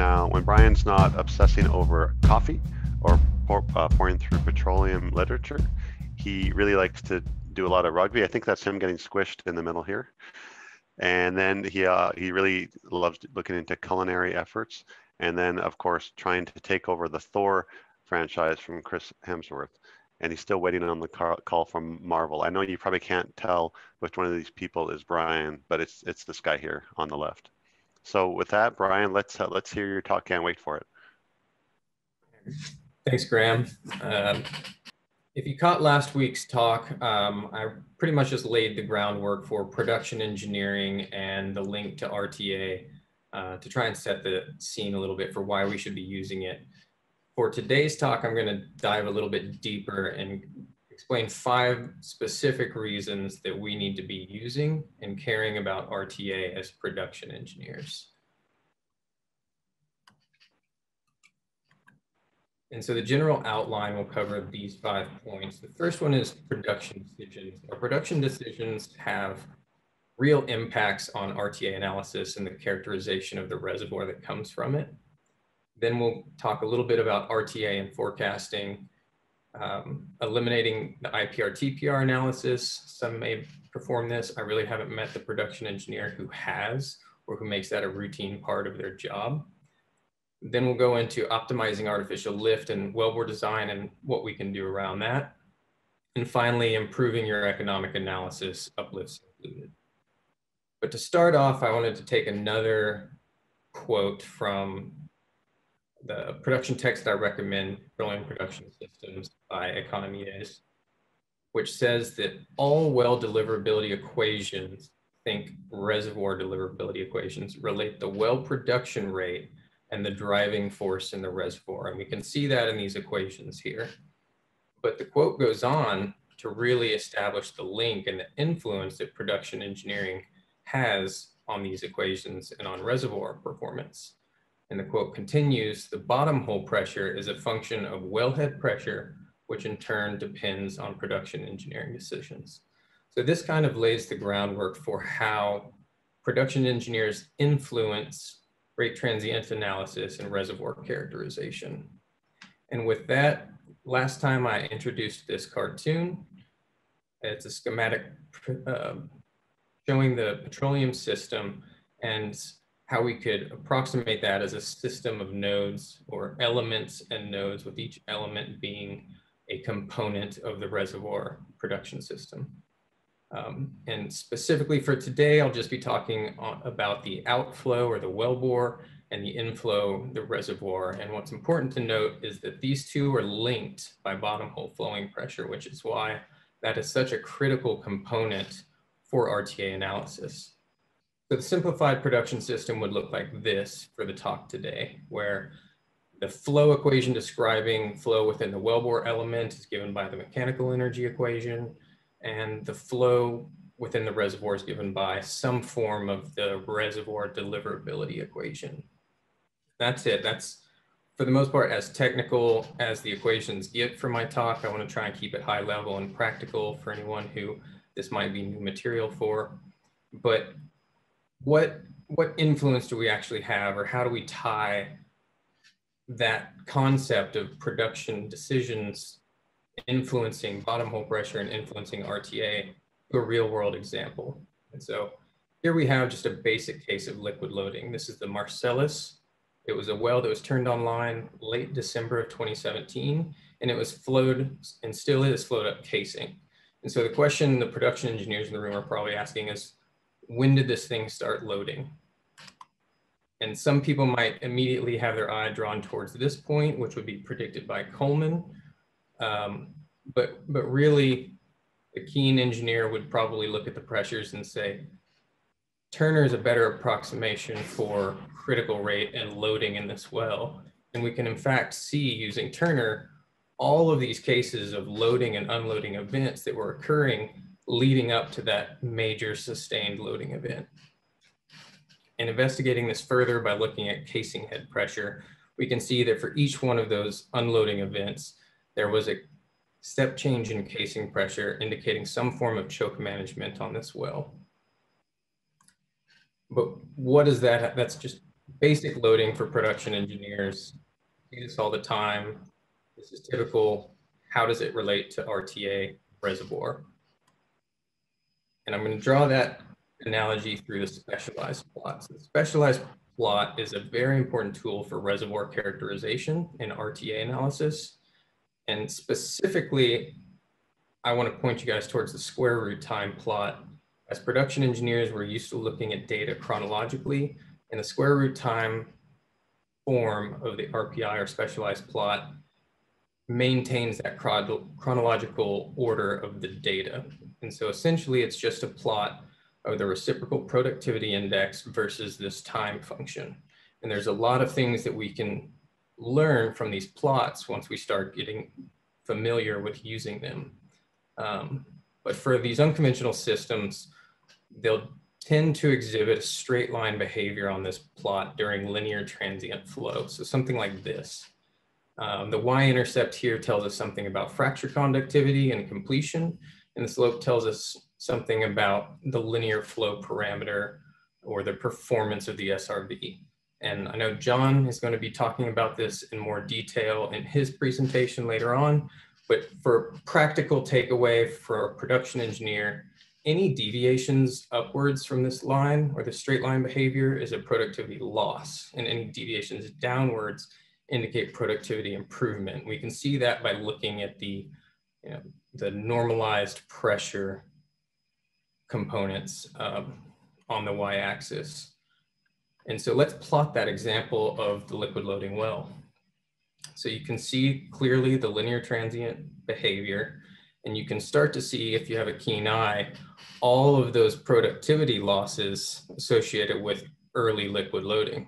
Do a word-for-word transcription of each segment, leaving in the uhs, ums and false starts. now, when Brian's not obsessing over coffee or pour, uh, pouring through petroleum literature, he really likes to do a lot of rugby. I think that's him getting squished in the middle here. And then he, uh, he really loves looking into culinary efforts. And then, of course, trying to take over the Thor franchise from Chris Hemsworth. And he's still waiting on the call from Marvel. I know you probably can't tell which one of these people is Brian, but it's it's this guy here on the left. So with that, Brian, let's uh, let's hear your talk. Can't wait for it. Thanks, Graham. Um, if you caught last week's talk, um, I pretty much just laid the groundwork for production engineering and the link to R T A uh, to try and set the scene a little bit for why we should be using it. For today's talk, I'm going to dive a little bit deeper and explain five specific reasons that we need to be using and caring about R T A as production engineers. And so the general outline will cover these five points. The first one is production decisions. Our production decisions have real impacts on R T A analysis and the characterization of the reservoir that comes from it. Then we'll talk a little bit about R T A and forecasting, um, eliminating the I P R T P R analysis. Some may perform this. I really haven't met the production engineer who has or who makes that a routine part of their job. Then we'll go into optimizing artificial lift and wellbore design and what we can do around that. And finally, improving your economic analysis, uplifts included. But to start off, I wanted to take another quote from the production text I recommend, Petroleum Production Systems by Economides, which says that all well deliverability equations, think reservoir deliverability equations, relate the well production rate and the driving force in the reservoir. And we can see that in these equations here. But the quote goes on to really establish the link and the influence that production engineering has on these equations and on reservoir performance. And the quote continues, the bottom hole pressure is a function of wellhead pressure, which in turn depends on production engineering decisions. So this kind of lays the groundwork for how production engineers influence rate transient analysis and reservoir characterization. And with that, last time I introduced this cartoon, it's a schematic uh, showing the petroleum system and how we could approximate that as a system of nodes or elements and nodes, with each element being a component of the reservoir production system. Um, and specifically for today, I'll just be talking on, about the outflow or the wellbore and the inflow, the reservoir. And what's important to note is that these two are linked by bottom hole flowing pressure, which is why that is such a critical component for R T A analysis. So the simplified production system would look like this for the talk today, where the flow equation describing flow within the wellbore element is given by the mechanical energy equation, and the flow within the reservoir is given by some form of the reservoir deliverability equation. That's it. That's, for the most part, as technical as the equations get for my talk. I want to try and keep it high level and practical for anyone who this might be new material for. But What, what influence do we actually have, or how do we tie that concept of production decisions influencing bottom hole pressure and influencing R T A to a real world example? And so here we have just a basic case of liquid loading. This is the Marcellus. It was a well that was turned online late December of twenty seventeen, and it was flowed and still is flowed up casing. And so the question the production engineers in the room are probably asking is, when did this thing start loading? And some people might immediately have their eye drawn towards this point, which would be predicted by Coleman. Um, but, but really, the keen engineer would probably look at the pressures and say, Turner is a better approximation for critical rate and loading in this well. And we can in fact see, using Turner, all of these cases of loading and unloading events that were occurring leading up to that major sustained loading event. And investigating this further by looking at casing head pressure, we can see that for each one of those unloading events, there was a step change in casing pressure, indicating some form of choke management on this well. But what is that? That's just basic loading for production engineers. I do this all the time. This is typical. How does it relate to R T A reservoir? And I'm going to draw that analogy through the specialized plot. So the specialized plot is a very important tool for reservoir characterization and R T A analysis. And specifically, I want to point you guys towards the square root time plot. As production engineers, we're used to looking at data chronologically, and the square root time form of the R P I or specialized plot maintains that chronological order of the data. And so essentially it's just a plot of the reciprocal productivity index versus this time function. And there's a lot of things that we can learn from these plots once we start getting familiar with using them. Um, but for these unconventional systems, they'll tend to exhibit a straight line behavior on this plot during linear transient flow. So something like this. Um, the y-intercept here tells us something about fracture conductivity and completion, and the slope tells us something about the linear flow parameter or the performance of the S R V. And I know John is going to be talking about this in more detail in his presentation later on, but for practical takeaway for a production engineer, any deviations upwards from this line or the straight line behavior is a productivity loss, and any deviations downwards indicate productivity improvement. We can see that by looking at the, you know, the normalized pressure components um, on the y-axis. And so let's plot that example of the liquid loading well. So you can see clearly the linear transient behavior, and you can start to see, if you have a keen eye, all of those productivity losses associated with early liquid loading.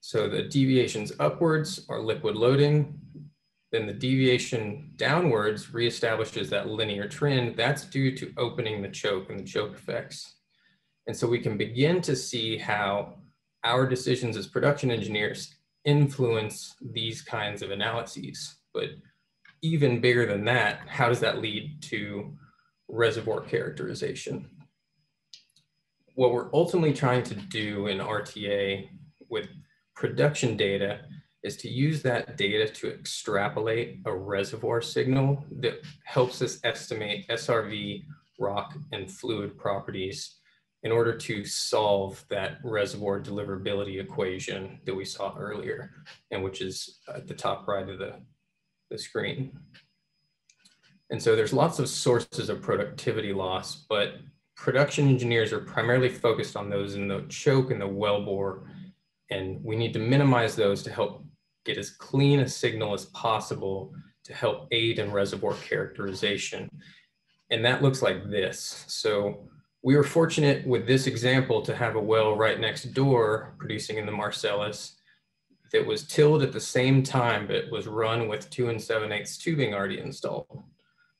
So the deviations upwards are liquid loading, then the deviation downwards reestablishes that linear trend. That's due to opening the choke and the choke effects. And so we can begin to see how our decisions as production engineers influence these kinds of analyses. But even bigger than that, how does that lead to reservoir characterization? What we're ultimately trying to do in R T A with production data is to use that data to extrapolate a reservoir signal that helps us estimate S R V, rock, and fluid properties in order to solve that reservoir deliverability equation that we saw earlier, and which is at the top right of the, the screen. And so there's lots of sources of productivity loss, but production engineers are primarily focused on those in the choke and the wellbore, and we need to minimize those to help get as clean a signal as possible to help aid in reservoir characterization. And that looks like this. So we were fortunate with this example to have a well right next door producing in the Marcellus that was tilled at the same time, but was run with two and seven eighths tubing already installed.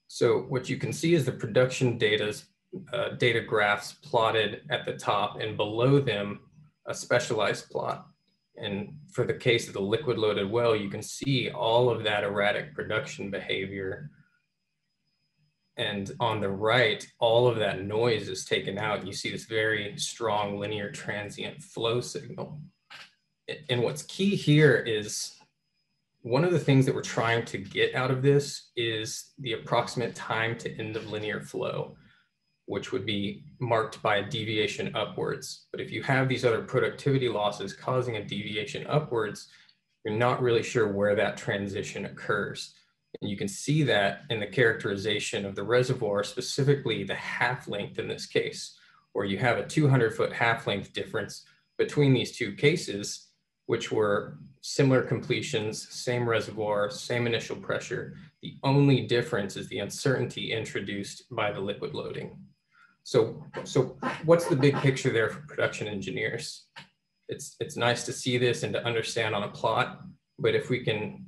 So what you can see is the production data's, uh, data graphs plotted at the top, and below them a specialized plot. And for the case of the liquid loaded well, you can see all of that erratic production behavior. And on the right, all of that noise is taken out. And you see this very strong linear transient flow signal. And what's key here is one of the things that we're trying to get out of this is the approximate time to end of linear flow, which would be marked by a deviation upwards. But if you have these other productivity losses causing a deviation upwards, you're not really sure where that transition occurs. And you can see that in the characterization of the reservoir, specifically the half length in this case, where you have a two hundred foot half length difference between these two cases, which were similar completions, same reservoir, same initial pressure. The only difference is the uncertainty introduced by the liquid loading. So, so what's the big picture there for production engineers? It's, it's nice to see this and to understand on a plot, but if we can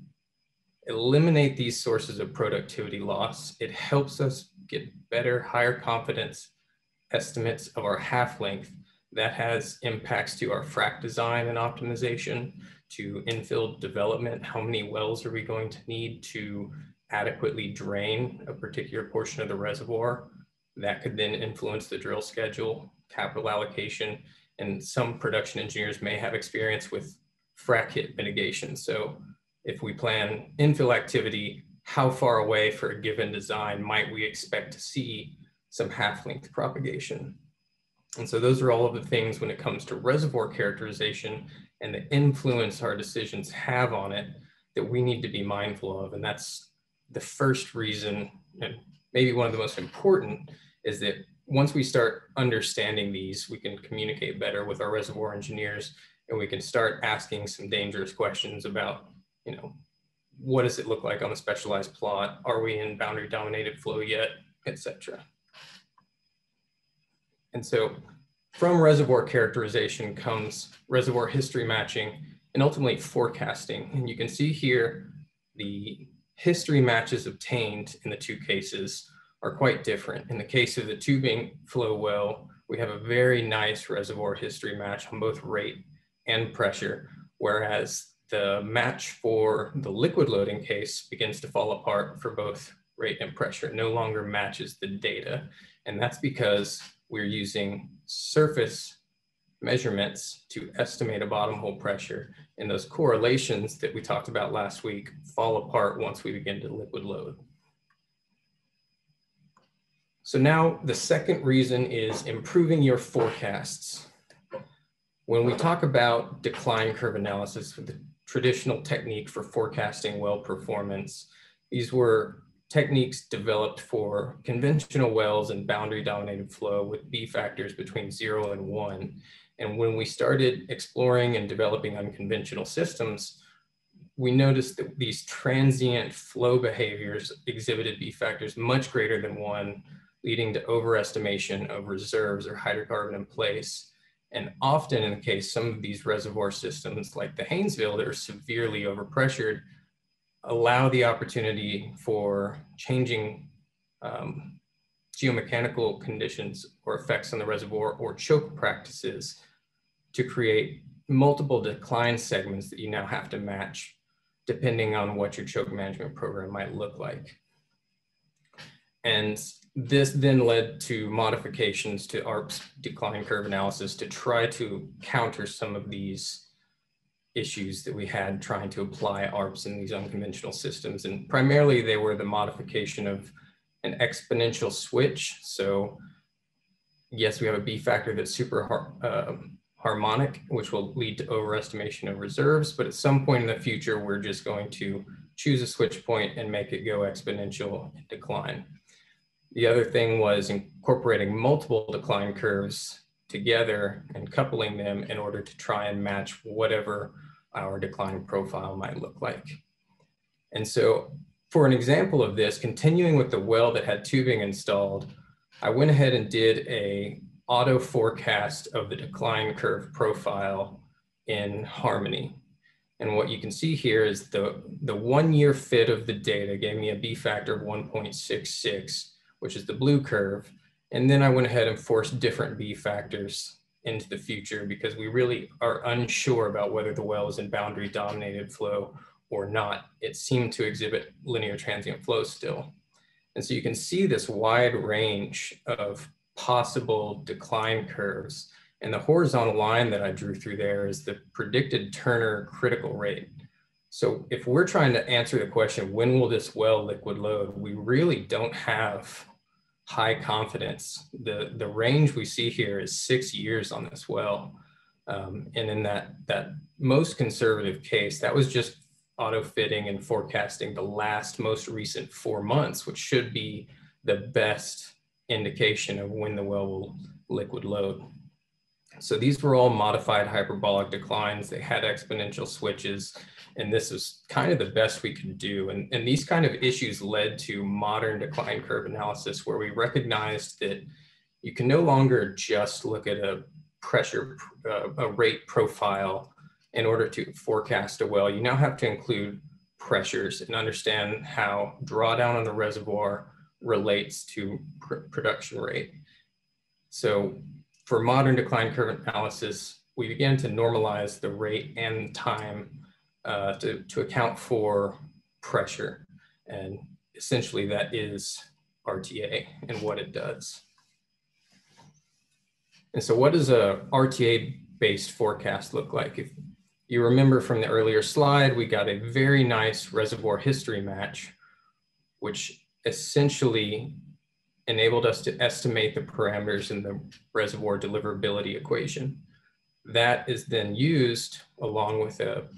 eliminate these sources of productivity loss, it helps us get better, higher confidence estimates of our half length. That has impacts to our frac design and optimization, to infill development. How many wells are we going to need to adequately drain a particular portion of the reservoir? That could then influence the drill schedule, capital allocation, and some production engineers may have experience with frac hit mitigation. So if we plan infill activity, how far away for a given design might we expect to see some half-length propagation? And so those are all of the things when it comes to reservoir characterization and the influence our decisions have on it that we need to be mindful of. And that's the first reason, and maybe one of the most important, is that once we start understanding these, we can communicate better with our reservoir engineers, and we can start asking some dangerous questions about, you know, what does it look like on a specialized plot? Are we in boundary dominated flow yet, et cetera? And so from reservoir characterization comes reservoir history matching and ultimately forecasting. And you can see here, the history matches obtained in the two cases are quite different. In the case of the tubing flow well, we have a very nice reservoir history match on both rate and pressure, whereas the match for the liquid loading case begins to fall apart for both rate and pressure. It no longer matches the data. And that's because we're using surface measurements to estimate a bottom hole pressure. And those correlations that we talked about last week fall apart once we begin to liquid load. So now the second reason is improving your forecasts. When we talk about decline curve analysis with the traditional technique for forecasting well performance, these were techniques developed for conventional wells and boundary dominated flow with B factors between zero and one. And when we started exploring and developing unconventional systems, we noticed that these transient flow behaviors exhibited B factors much greater than one, leading to overestimation of reserves or hydrocarbon in place. And often in the case, some of these reservoir systems like the Haynesville that are severely overpressured allow the opportunity for changing um, geomechanical conditions or effects on the reservoir or choke practices to create multiple decline segments that you now have to match depending on what your choke management program might look like. And this then led to modifications to A R P S decline curve analysis to try to counter some of these issues that we had trying to apply A R P S in these unconventional systems. And primarily they were the modification of an exponential switch. So yes, we have a B factor that's super har uh, harmonic, which will lead to overestimation of reserves. But at some point in the future, we're just going to choose a switch point and make it go exponential and decline. The other thing was incorporating multiple decline curves together and coupling them in order to try and match whatever our decline profile might look like. And so for an example of this, continuing with the well that had tubing installed, I went ahead and did a auto forecast of the decline curve profile in Harmony. And what you can see here is the, the one year fit of the data gave me a B factor of one point six six, which is the blue curve. And then I went ahead and forced different B factors into the future because we really are unsure about whether the well is in boundary dominated flow or not. It seemed to exhibit linear transient flow still. And so you can see this wide range of possible decline curves. And the horizontal line that I drew through there is the predicted Turner critical rate. So if we're trying to answer the question, when will this well liquid load, we really don't have high confidence. The, the range we see here is six years on this well. Um, and in that, that most conservative case, that was just auto-fitting and forecasting the last most recent four months, which should be the best indication of when the well will liquid load. So these were all modified hyperbolic declines. They had exponential switches, and this was kind of the best we could do. And, and these kind of issues led to modern decline curve analysis, where we recognized that you can no longer just look at a pressure, uh, a rate profile in order to forecast a well. You now have to include pressures and understand how drawdown on the reservoir relates to pr production rate. So for modern decline curve analysis, we began to normalize the rate and time uh, to, to account for pressure. And essentially that is R T A and what it does. And so what does a R T A-based forecast look like? If you remember from the earlier slide, we got a very nice reservoir history match, which essentially enabled us to estimate the parameters in the reservoir deliverability equation. That is then used along with a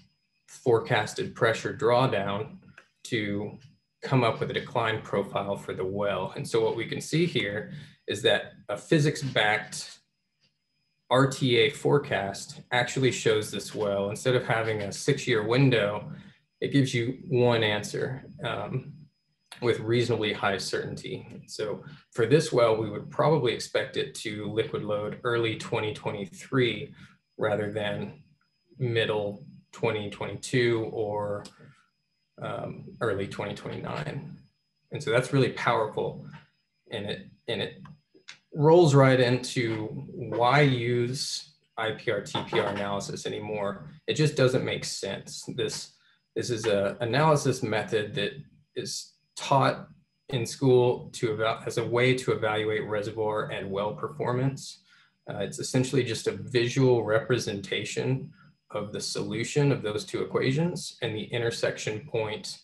forecasted pressure drawdown to come up with a decline profile for the well. And so what we can see here is that a physics-backed R T A forecast actually shows this well. Instead of having a six-year window, it gives you one answer um, with reasonably high certainty. So for this well, we would probably expect it to liquid load early twenty twenty-three rather than middle twenty twenty-two or um, early twenty twenty-nine. And so that's really powerful, and it, and it rolls right into why use I P R, T P R analysis anymore. It just doesn't make sense. This, this is an analysis method that is taught in school to about as a way to evaluate reservoir and well performance. Uh, it's essentially just a visual representation of the solution of those two equations, and the intersection point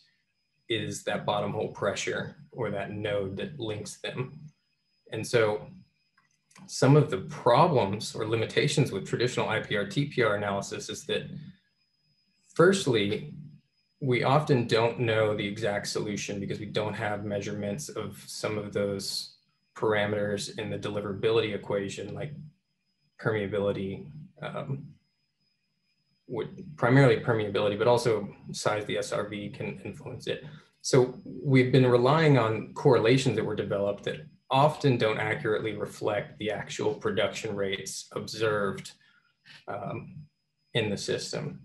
is that bottom hole pressure or that node that links them. And so some of the problems or limitations with traditional I P R, T P R analysis is that, firstly, we often don't know the exact solution because we don't have measurements of some of those parameters in the deliverability equation, like permeability, um, would, primarily permeability, but also size of the S R V can influence it. So we've been relying on correlations that were developed that often don't accurately reflect the actual production rates observed um, in the system.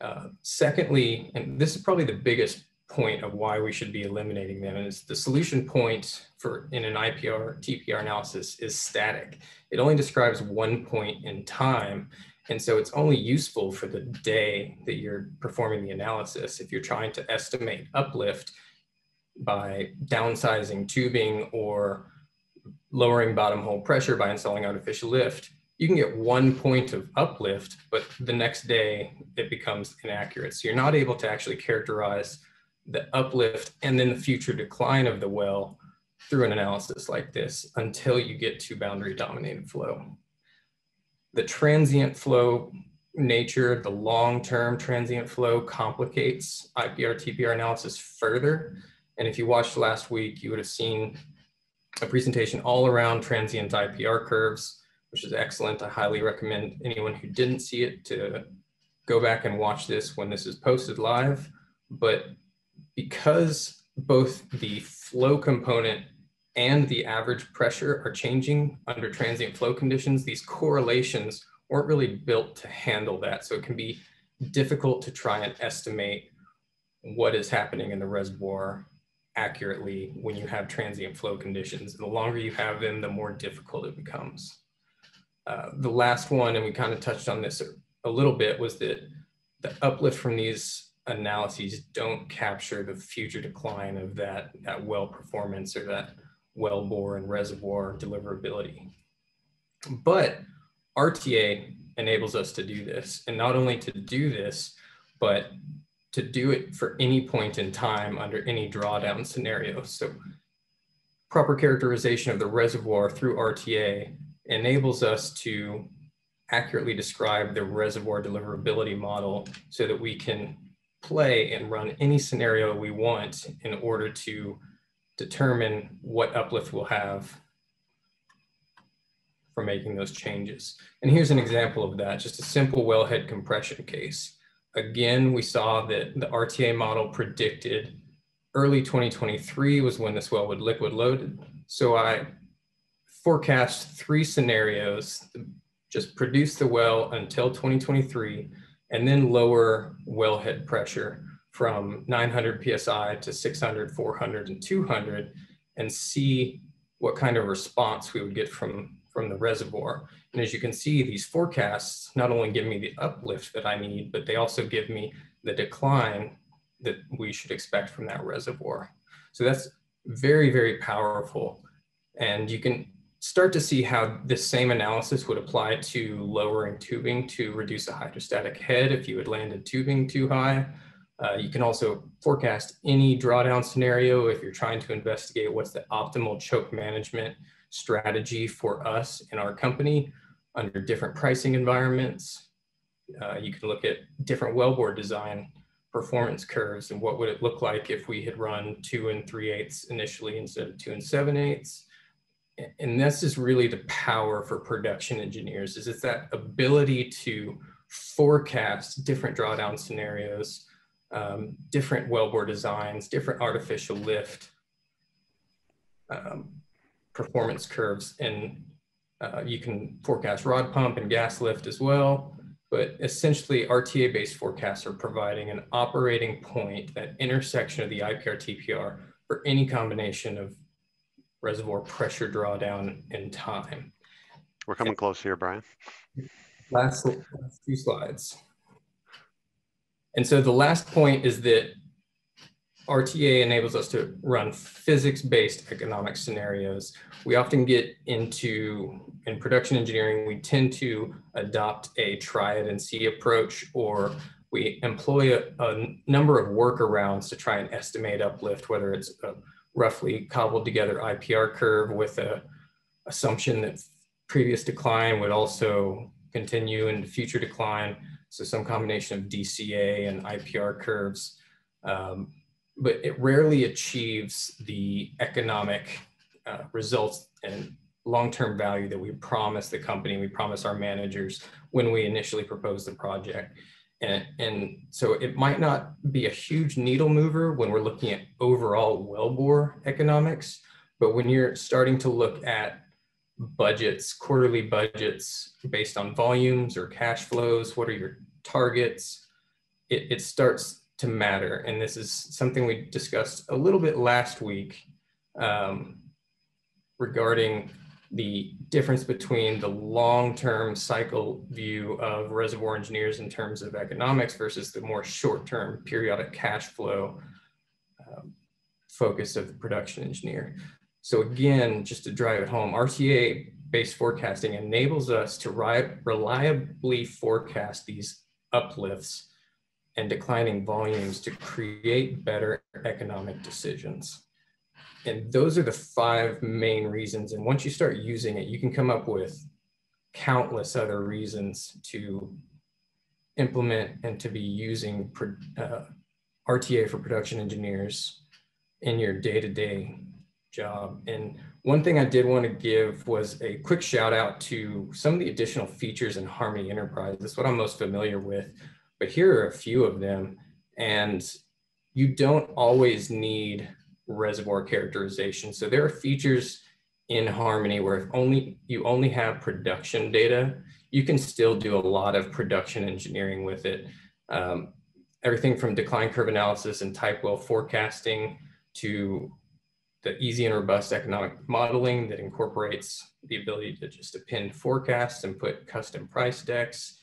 Uh, secondly, and this is probably the biggest point of why we should be eliminating them, is the solution point for in an I P R, T P R analysis is static. It only describes one point in time. And so it's only useful for the day that you're performing the analysis. If you're trying to estimate uplift by downsizing tubing or lowering bottom hole pressure by installing artificial lift, you can get one point of uplift, but the next day it becomes inaccurate. So you're not able to actually characterize the uplift and then the future decline of the well through an analysis like this until you get to boundary dominated flow. The transient flow nature, the long-term transient flow complicates I P R, T P R analysis further. And if you watched last week, you would have seen a presentation all around transient I P R curves, which is excellent. I highly recommend anyone who didn't see it to go back and watch this when this is posted live. But because both the flow component and the average pressure are changing under transient flow conditions, these correlations weren't really built to handle that. So it can be difficult to try and estimate what is happening in the reservoir accurately when you have transient flow conditions. The longer you have them, the more difficult it becomes. Uh, the last one, and we kind of touched on this a little bit, was that the uplift from these analyses don't capture the future decline of that, that well performance or that well bore and reservoir deliverability. But R T A enables us to do this, and not only to do this, but to do it for any point in time under any drawdown scenario. So proper characterization of the reservoir through R T A enables us to accurately describe the reservoir deliverability model so that we can play and run any scenario we want in order to determine what uplift we'll have for making those changes. And here's an example of that, just a simple wellhead compression case. Again, we saw that the R T A model predicted early twenty twenty-three was when this well would liquid load. So I forecast three scenarios, just produce the well until twenty twenty-three, and then lower wellhead pressure from nine hundred P S I to six hundred, four hundred, and two hundred, and see what kind of response we would get from, from the reservoir. And as you can see, these forecasts not only give me the uplift that I need, but they also give me the decline that we should expect from that reservoir. So that's very, very powerful. And you can start to see how this same analysis would apply to lowering tubing to reduce a hydrostatic head if you had landed tubing too high. Uh, you can also forecast any drawdown scenario if you're trying to investigate what's the optimal choke management strategy for us in our company under different pricing environments. Uh, you can look at different wellbore design performance curves and what would it look like if we had run two and three eighths initially instead of two and seven eighths. And this is really the power for production engineers, is it's that ability to forecast different drawdown scenarios, um, different wellbore designs, different artificial lift um, performance curves. And uh, you can forecast rod pump and gas lift as well. But essentially, R T A-based forecasts are providing an operating point, that intersection of the I P R T P R for any combination of reservoir pressure drawdown and time. We're coming and close here, Brian. Last, last few slides. And so the last point is that R T A enables us to run physics-based economic scenarios. We often get into, in production engineering, we tend to adopt a try it and see approach, or we employ a, a number of workarounds to try and estimate uplift, whether it's a roughly cobbled together I P R curve with an assumption that previous decline would also continue into future decline. So some combination of D C A and I P R curves. Um, but it rarely achieves the economic uh, results and long-term value that we promise the company, we promise our managers when we initially propose the project. And, and so it might not be a huge needle mover when we're looking at overall wellbore economics, but when you're starting to look at budgets, quarterly budgets based on volumes or cash flows, what are your targets, it, it starts to matter. And this is something we discussed a little bit last week um, regarding the difference between the long-term cycle view of reservoir engineers in terms of economics versus the more short-term periodic cash flow um, focus of the production engineer. So again, just to drive it home, R T A-based forecasting enables us to reliably forecast these uplifts and declining volumes to create better economic decisions. And those are the five main reasons. And once you start using it, you can come up with countless other reasons to implement and to be using uh, R T A for production engineers in your day-to-day job. And one thing I did want to give was a quick shout out to some of the additional features in Harmony Enterprise. That's what I'm most familiar with, but here are a few of them. And you don't always need reservoir characterization. So there are features in Harmony where if only you only have production data, you can still do a lot of production engineering with it. Um, everything from decline curve analysis and type well forecasting to the easy and robust economic modeling that incorporates the ability to just append forecasts and put custom price decks,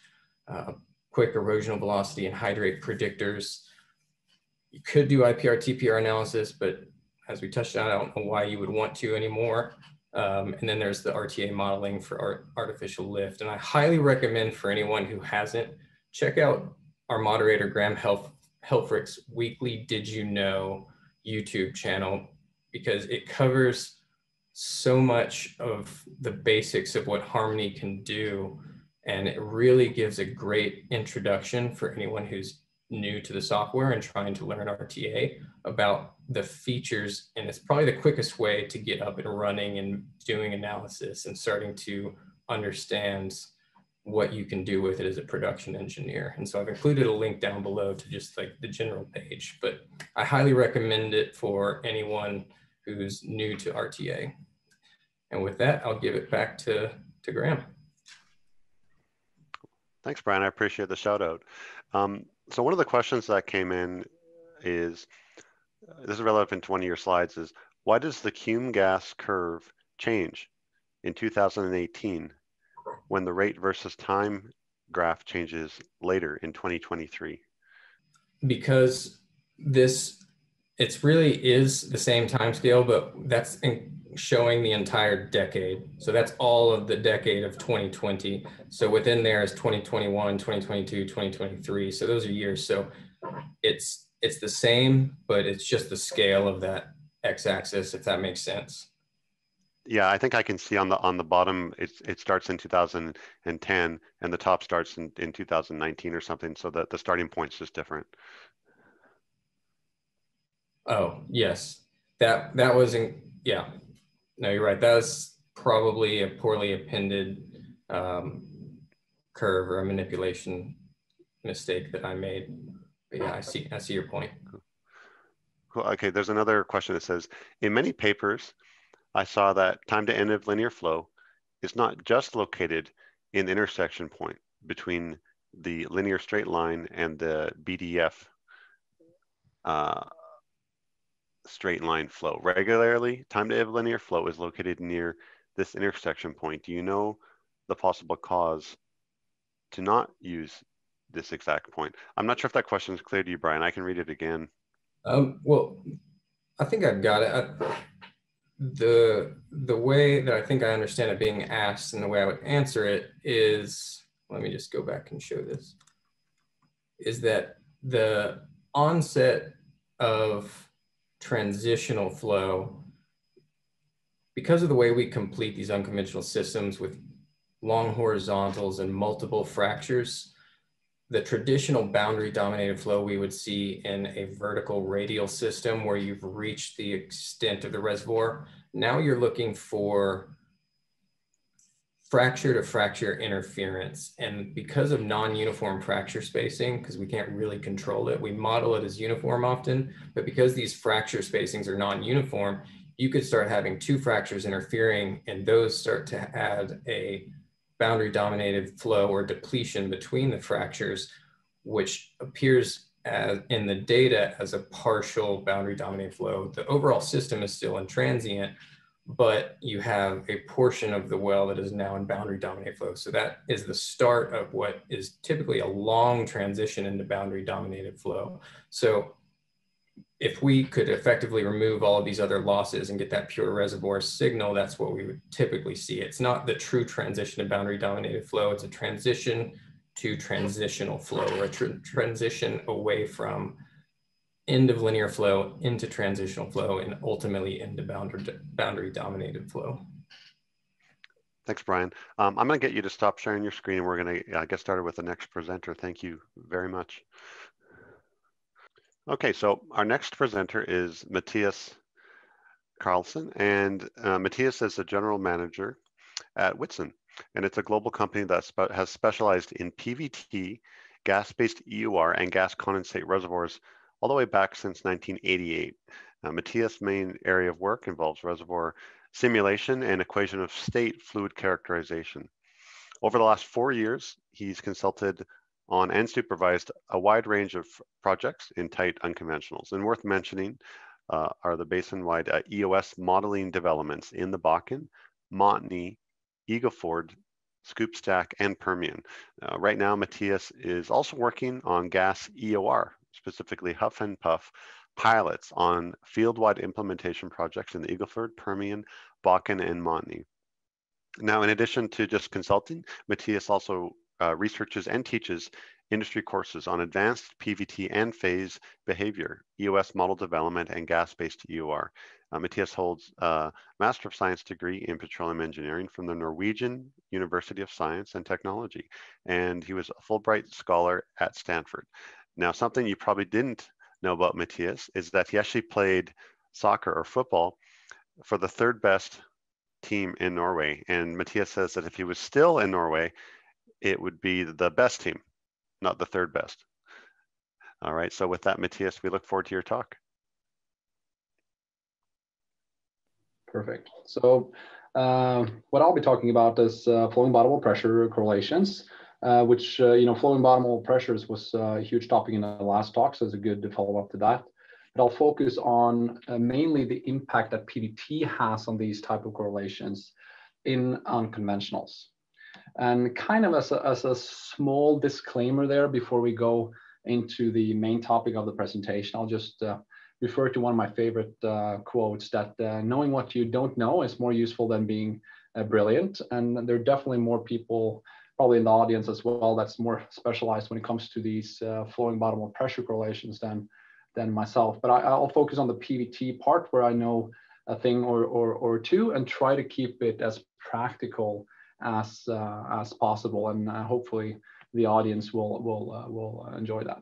uh, quick erosional velocity and hydrate predictors. You could do I P R T P R analysis, but as we touched on, I don't know why you would want to anymore. Um, and then there's the R T A modeling for art, artificial lift. And I highly recommend for anyone who hasn't, check out our moderator, Graham Helf, Helfrich's weekly Did You Know YouTube channel, because it covers so much of the basics of what Harmony can do. And it really gives a great introduction for anyone who's new to the software and trying to learn R T A about the features. And it's probably the quickest way to get up and running and doing analysis and starting to understand what you can do with it as a production engineer. And so I've included a link down below to just like the general page, but I highly recommend it for anyone who's new to R T A. And with that, I'll give it back to, to Graham. Thanks, Brian. I appreciate the shout out. Um, So one of the questions that came in is, this is relevant to one of your slides, is why does the Cume gas curve change in two thousand eighteen when the rate versus time graph changes later in twenty twenty-three? Because this, it's really is the same time scale, but that's in, showing the entire decade. So that's all of the decade of twenty twenty. So within there is twenty twenty-one, twenty twenty-two, twenty twenty-three. So those are years. So it's it's the same, but it's just the scale of that x-axis, if that makes sense. Yeah, I think I can see on the on the bottom, it, it starts in two thousand ten and the top starts in, in two thousand nineteen or something. So that the starting point's just different. Oh, yes. That, that was, in, yeah. No, you're right. That was probably a poorly appended um, curve or a manipulation mistake that I made. But yeah, I see, I see your point. Cool. Cool. Okay, there's another question that says, in many papers, I saw that time to end of linear flow is not just located in the intersection point between the linear straight line and the B D F uh, straight line flow. Regularly, time to end of linear flow is located near this intersection point. Do you know the possible cause to not use this exact point? I'm not sure if that question is clear to you, Brian. I can read it again. Um, well, I think I've got it. I... The the way that I think I understand it being asked and the way I would answer it is, let me just go back and show this, is that the onset of transitional flow, because of the way we complete these unconventional systems with long horizontals and multiple fractures, the traditional boundary dominated flow we would see in a vertical radial system where you've reached the extent of the reservoir. Now you're looking for fracture to fracture interference. And because of non-uniform fracture spacing, because we can't really control it, we model it as uniform often, but because these fracture spacings are non-uniform, you could start having two fractures interfering and those start to add a boundary dominated flow or depletion between the fractures, which appears as in the data as a partial boundary dominated flow. The overall system is still intransient, but you have a portion of the well that is now in boundary dominated flow. So that is the start of what is typically a long transition into boundary dominated flow. So if we could effectively remove all of these other losses and get that pure reservoir signal, that's what we would typically see. It's not the true transition to boundary dominated flow. It's a transition to transitional flow, or a tr transition away from end of linear flow into transitional flow and ultimately into boundary, boundary dominated flow. Thanks, Brian. Um, I'm gonna get you to stop sharing your screen and we're gonna uh, get started with the next presenter. Thank you very much. Okay, so our next presenter is Matthias Carlson, and uh, Matthias is the general manager at Whitson, and it's a global company that spe has specialized in P V T, gas-based E U R, and gas condensate reservoirs all the way back since nineteen eighty-eight. Uh, Matthias' main area of work involves reservoir simulation and equation of state fluid characterization. Over the last four years, he's consulted on and supervised a wide range of projects in tight unconventionals. And worth mentioning uh, are the basin-wide uh, E O S modeling developments in the Bakken, Montney, Eagle Ford, Scoop Stack, and Permian. Uh, right now, Matthias is also working on gas E O R, specifically Huff and Puff pilots on field-wide implementation projects in the Eagle Ford, Permian, Bakken, and Montney. Now, in addition to just consulting, Matthias also Uh, researches and teaches industry courses on advanced P V T and phase behavior, E O S model development, and gas-based E U R. Uh, Matthias holds a Master of Science degree in Petroleum Engineering from the Norwegian University of Science and Technology, and he was a Fulbright Scholar at Stanford. Now, something you probably didn't know about Matthias is that he actually played soccer or football for the third best team in Norway, and Matthias says that if he was still in Norway, it would be the best team, not the third best. All right, so with that, Matthias, we look forward to your talk. Perfect. So uh, what I'll be talking about is uh, flowing bottom wall pressure correlations, uh, which, uh, you know, flowing bottom wall pressures was a huge topic in the last talk, so it's a good follow-up to that. But I'll focus on uh, mainly the impact that P V T has on these type of correlations in unconventionals. And kind of as a, as a small disclaimer there before we go into the main topic of the presentation, I'll just uh, refer to one of my favorite uh, quotes that uh, knowing what you don't know is more useful than being uh, brilliant. And there are definitely more people probably in the audience as well that's more specialized when it comes to these uh, flowing bottom and pressure correlations than than myself. But I, I'll focus on the P V T part where I know a thing or, or, or two and try to keep it as practical as, uh, as possible. And uh, hopefully the audience will, will, uh, will enjoy that.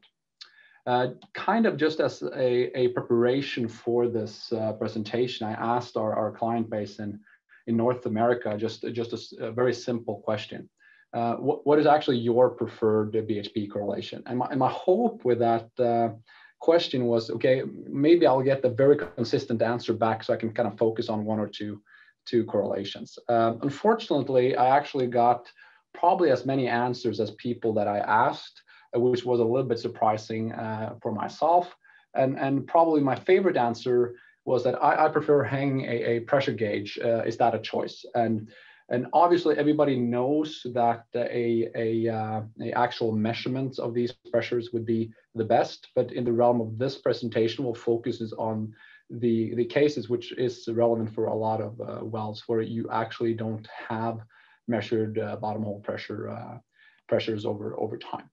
Uh, kind of just as a, a preparation for this uh, presentation, I asked our, our client base in, in North America just, just a, a very simple question. Uh, what, what is actually your preferred B H P correlation? And my, and my hope with that uh, question was, okay, maybe I'll get a very consistent answer back so I can kind of focus on one or two, two correlations. Uh, unfortunately, I actually got probably as many answers as people that I asked, which was a little bit surprising uh, for myself. And, and probably my favorite answer was that I, I prefer hanging a, a pressure gauge. Uh, is that a choice? And, and obviously everybody knows that a, a, uh, a actual measurement of these pressures would be the best, but in the realm of this presentation, we'll focus on the, the cases, which is relevant for a lot of uh, wells where you actually don't have measured uh, bottom hole pressure uh, pressures over, over time.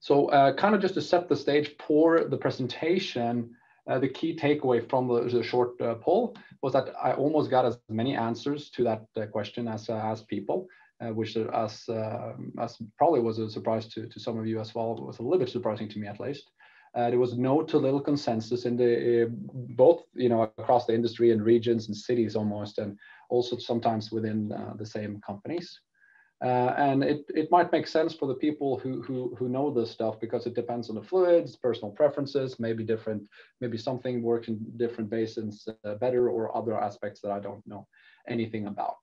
So uh, kind of just to set the stage for the presentation, uh, the key takeaway from the, the short uh, poll was that I almost got as many answers to that uh, question as, uh, as people, uh, which as, uh, as probably was a surprise to, to some of you as well. It was a little bit surprising to me at least. Uh, there was no too little consensus in the uh, both, you know, across the industry and regions and cities almost, and also sometimes within uh, the same companies. Uh, and it, it might make sense for the people who, who, who know this stuff because it depends on the fluids, personal preferences, maybe different, maybe something works in different basins uh, better or other aspects that I don't know anything about.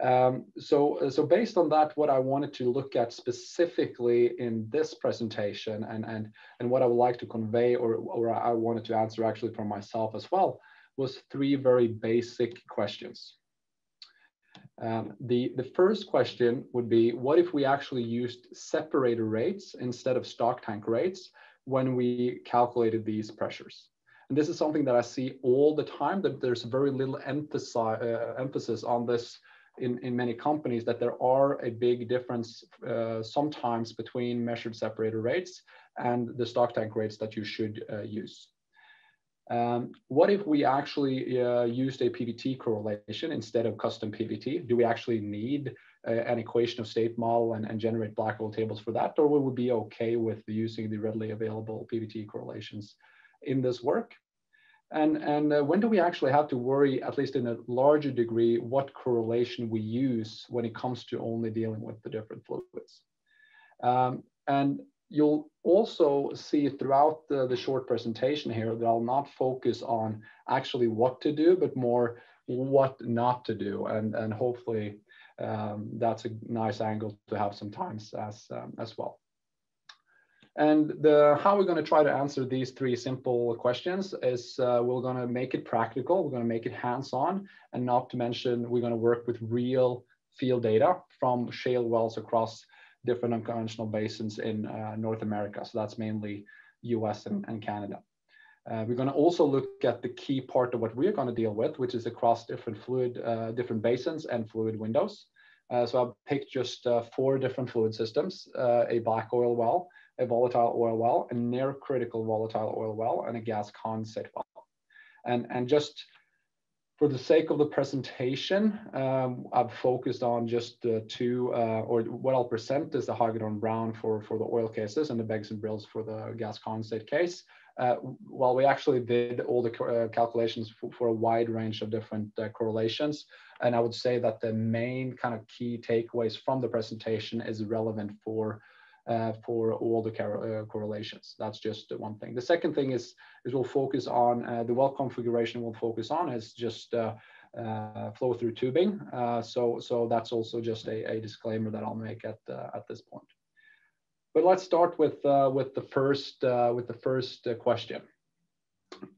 Um, so, so based on that, what I wanted to look at specifically in this presentation and, and, and what I would like to convey or, or I wanted to answer actually for myself as well was three very basic questions. Um, the, the first question would be, what if we actually used separator rates instead of stock tank rates when we calculated these pressures? And this is something that I see all the time, that there's very little emphasis, uh, emphasis on this in, in many companies, that there are a big difference uh, sometimes between measured separator rates and the stock tank rates that you should uh, use. Um, what if we actually uh, used a P V T correlation instead of custom P V T? Do we actually need uh, an equation of state model and, and generate black hole tables for that? Or would we be okay with using the readily available P V T correlations in this work? And, and uh, when do we actually have to worry, at least in a larger degree, what correlation we use when it comes to only dealing with the different fluids? Um, and you'll also see throughout the, the short presentation here that I'll not focus on actually what to do, but more what not to do. And, and hopefully um, that's a nice angle to have sometimes as, um, as well. And the, how we're gonna try to answer these three simple questions is uh, we're gonna make it practical, we're gonna make it hands-on, and not to mention, we're gonna work with real field data from shale wells across different unconventional basins in uh, North America. So that's mainly U S and, and Canada. Uh, we're gonna also look at the key part of what we're gonna deal with, which is across different fluid, uh, different basins and fluid windows. Uh, so I've picked just uh, four different fluid systems, uh, a black oil well, a volatile oil well, a near critical volatile oil well, and a gas condensate well. And, and just for the sake of the presentation, um, I've focused on just uh, two, uh, or what I'll present is the Hagedorn Brown for, for the oil cases and the Beggs and Brills for the gas condensate case. Uh, while we actually did all the uh, calculations for, for a wide range of different uh, correlations, and I would say that the main kind of key takeaways from the presentation is relevant for Uh, for all the uh, correlations. That's just the one thing. The second thing is, is we'll focus on uh, the well configuration we'll focus on is just uh, uh, flow through tubing. Uh, so, so that's also just a, a disclaimer that I'll make at, uh, at this point. But let's start with, uh, with the first, uh, with the first uh, question.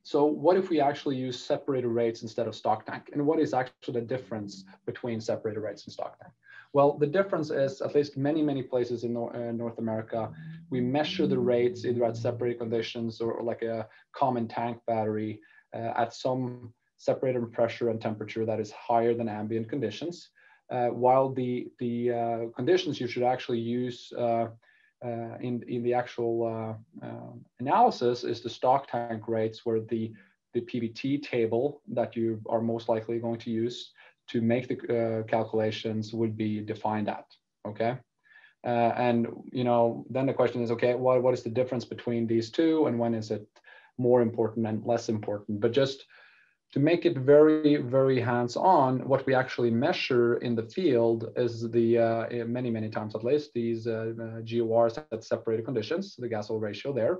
So what if we actually use separator rates instead of stock tank? And what is actually the difference between separator rates and stock tank? Well, the difference is, at least many, many places in North, uh, North America, we measure the rates either at separate conditions or, or like a common tank battery uh, at some separator pressure and temperature that is higher than ambient conditions. Uh, while the, the uh, conditions you should actually use uh, uh, in, in the actual uh, uh, analysis is the stock tank rates, where the, the P V T table that you are most likely going to use to make the uh, calculations would be defined at, okay? Uh, and, you know, then the question is, okay, what, what is the difference between these two, and when is it more important and less important? But just to make it very, very hands-on, what we actually measure in the field is the, uh, many, many times at least, these uh, uh, G O Rs at separated conditions, the gas-oil ratio there,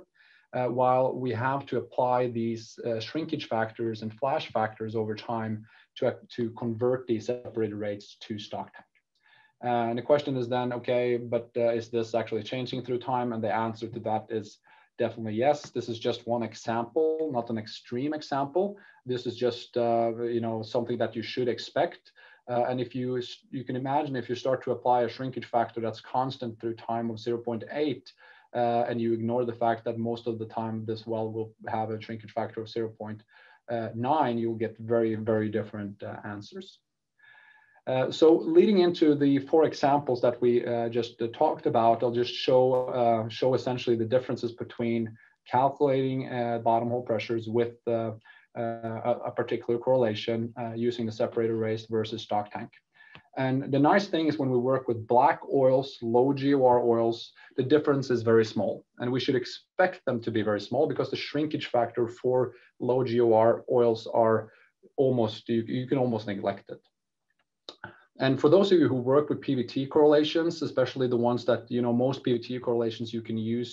uh, while we have to apply these uh, shrinkage factors and flash factors over time To, to convert these separated rates to stock tank. Uh, and the question is then, okay, but uh, is this actually changing through time? And the answer to that is definitely yes. This is just one example, not an extreme example. This is just uh, you know, something that you should expect. Uh, and if you, you can imagine, if you start to apply a shrinkage factor that's constant through time of zero point eight, uh, and you ignore the fact that most of the time this well will have a shrinkage factor of zero point eight, Uh, nine, you'll get very, very different uh, answers. Uh, so leading into the four examples that we uh, just uh, talked about, I'll just show, uh, show essentially the differences between calculating uh, bottom hole pressures with uh, uh, a particular correlation uh, using the separator rates versus stock tank. And the nice thing is when we work with black oils, low G O R oils, the difference is very small. And we should expect them to be very small because the shrinkage factor for low G O R oils are almost, you, you can almost neglect it. And for those of you who work with P V T correlations, especially the ones that, you know, most P V T correlations you can use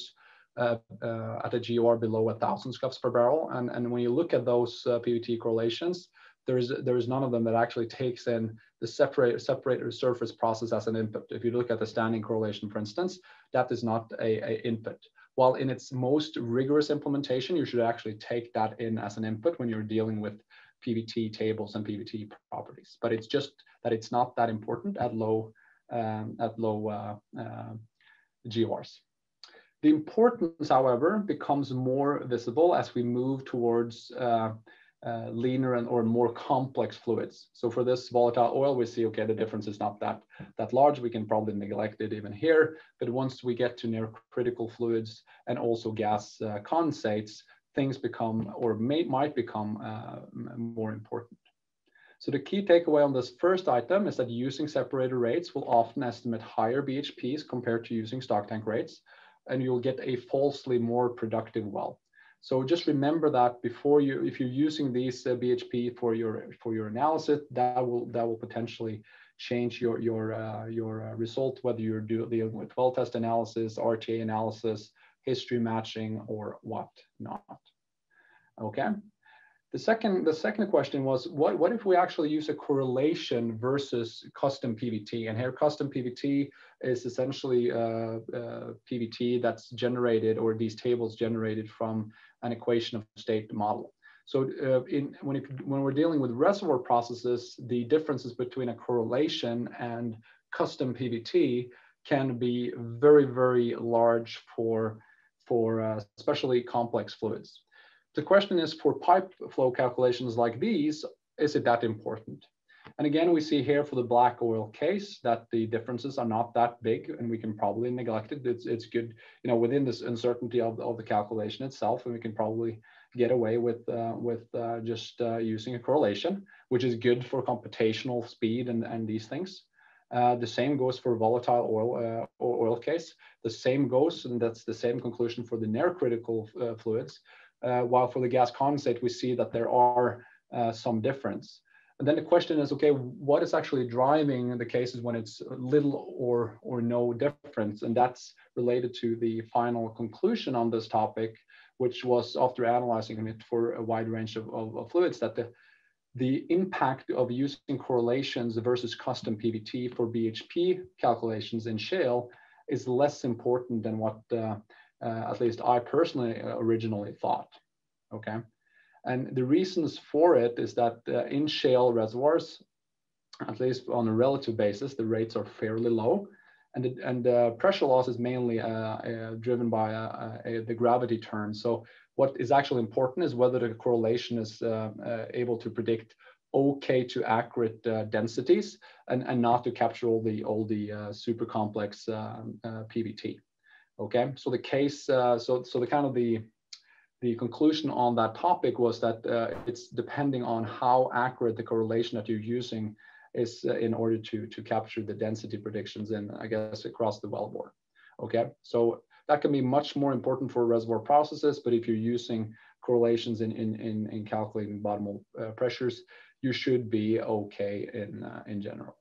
uh, uh, at a G O R below one thousand scuffs per barrel. And, and when you look at those uh, P V T correlations, There is, there is none of them that actually takes in the separator, separator surface process as an input. If you look at the standing correlation, for instance, that is not a, a input. While in its most rigorous implementation, you should actually take that in as an input when you're dealing with P V T tables and P V T properties. But it's just that it's not that important at low, um, at low uh, uh, G O Rs. The importance, however, becomes more visible as we move towards uh, Uh, leaner and or more complex fluids. So for this volatile oil, we see, okay, the difference is not that, that large. We can probably neglect it even here. But once we get to near critical fluids and also gas uh, condensates, things become or may, might become uh, more important. So the key takeaway on this first item is that using separator rates will often estimate higher B H Ps compared to using stock tank rates, and you'll get a falsely more productive well. So just remember that before you, if you're using these uh, B H P for your for your analysis, that will that will potentially change your your uh, your uh, result, whether you're dealing with well test analysis, R T A analysis, history matching, or what not. Okay. The second the second question was what what if we actually use a correlation versus custom P V T? And here, custom P V T is essentially uh, uh, P V T that's generated, or these tables generated from an equation of state model. So uh, in, when, it, when we're dealing with reservoir processes, the differences between a correlation and custom P V T can be very, very large for, for uh, especially complex fluids. The question is, for pipe flow calculations like these, is it that important? And again, we see here for the black oil case that the differences are not that big, and we can probably neglect it. It's, it's good, you know, within this uncertainty of, of the calculation itself, and we can probably get away with, uh, with uh, just uh, using a correlation, which is good for computational speed and, and these things. Uh, the same goes for volatile oil, uh, oil case. The same goes, and that's the same conclusion for the near critical uh, fluids. Uh, while for the gas condensate, we see that there are uh, some difference. And then the question is, okay, what is actually driving the cases when it's little or, or no difference? And that's related to the final conclusion on this topic, which was, after analyzing it for a wide range of, of, of fluids, that the, the impact of using correlations versus custom P V T for B H P calculations in shale is less important than what uh, Uh, at least I personally originally thought, okay? And the reasons for it is that uh, in shale reservoirs, at least on a relative basis, the rates are fairly low. And the, and the pressure loss is mainly uh, uh, driven by uh, uh, the gravity term. So what is actually important is whether the correlation is uh, uh, able to predict okay to accurate uh, densities and, and not to capture all the, all the uh, super complex uh, uh, P V T. Okay, so the case, uh, so, so the kind of the, the conclusion on that topic was that uh, it's depending on how accurate the correlation that you're using is uh, in order to, to capture the density predictions and I guess across the wellbore. Okay, so that can be much more important for reservoir processes, but if you're using correlations in, in, in, in calculating bottom uh, pressures, you should be okay in, uh, in general.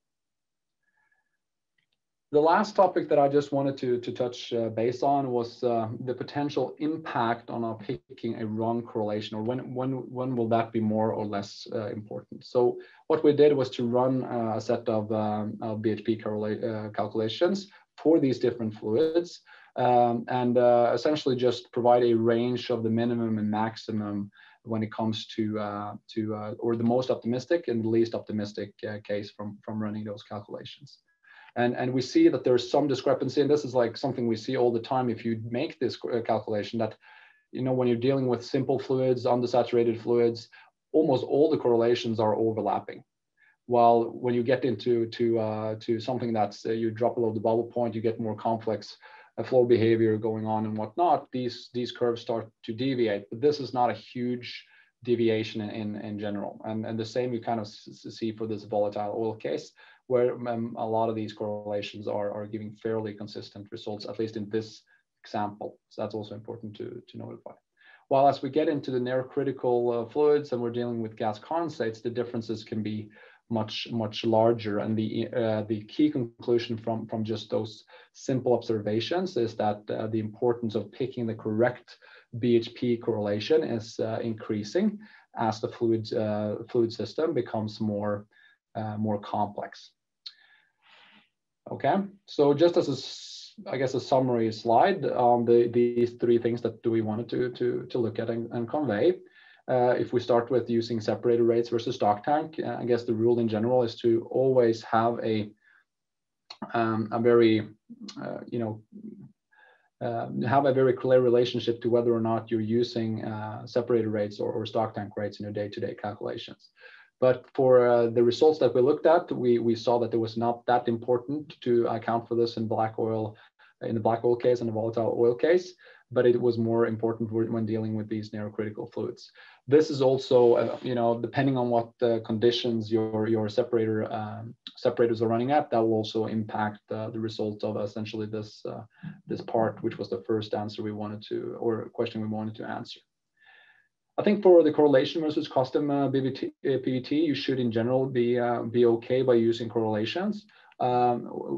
The last topic that I just wanted to, to touch uh, base on was uh, the potential impact on our picking a wrong correlation, or when, when, when will that be more or less uh, important? So what we did was to run uh, a set of, um, of B H P correla- uh, calculations for these different fluids um, and uh, essentially just provide a range of the minimum and maximum when it comes to, uh, to uh, or the most optimistic and the least optimistic uh, case from, from running those calculations. And, and we see that there's some discrepancy, and this is like something we see all the time if you make this calculation, that, you know, when you're dealing with simple fluids, undersaturated fluids, almost all the correlations are overlapping. While when you get into to, uh, to something that's, uh, you drop below the bubble point, you get more complex uh, flow behavior going on and whatnot, these, these curves start to deviate. But this is not a huge deviation in, in, in general. And, and the same you kind of see for this volatile oil case, where um, a lot of these correlations are, are giving fairly consistent results, at least in this example. So that's also important to, to notify. While as we get into the near critical uh, fluids and we're dealing with gas condensates, the differences can be much, much larger. And the, uh, the key conclusion from, from just those simple observations is that uh, the importance of picking the correct B H P correlation is uh, increasing as the fluid, uh, fluid system becomes more Uh, more complex. Okay, so just as a, I guess a summary slide on um, the, these three things that we wanted to, to, to look at and, and convey. Uh, if we start with using separator rates versus stock tank, uh, I guess the rule in general is to always have a, um, a very, uh, you know, uh, have a very clear relationship to whether or not you're using uh, separator rates or, or stock tank rates in your day-to-day calculations. But for uh, the results that we looked at, we, we saw that it was not that important to account for this in black oil, in the black oil case and the volatile oil case, but it was more important when dealing with these narrow critical fluids. This is also, uh, you know, depending on what uh, conditions your, your separator, um, separators are running at, that will also impact uh, the result of essentially this, uh, this part, which was the first answer we wanted to, or question we wanted to answer. I think for the correlation versus custom uh, P V T, you should in general be uh, be okay by using correlations, um,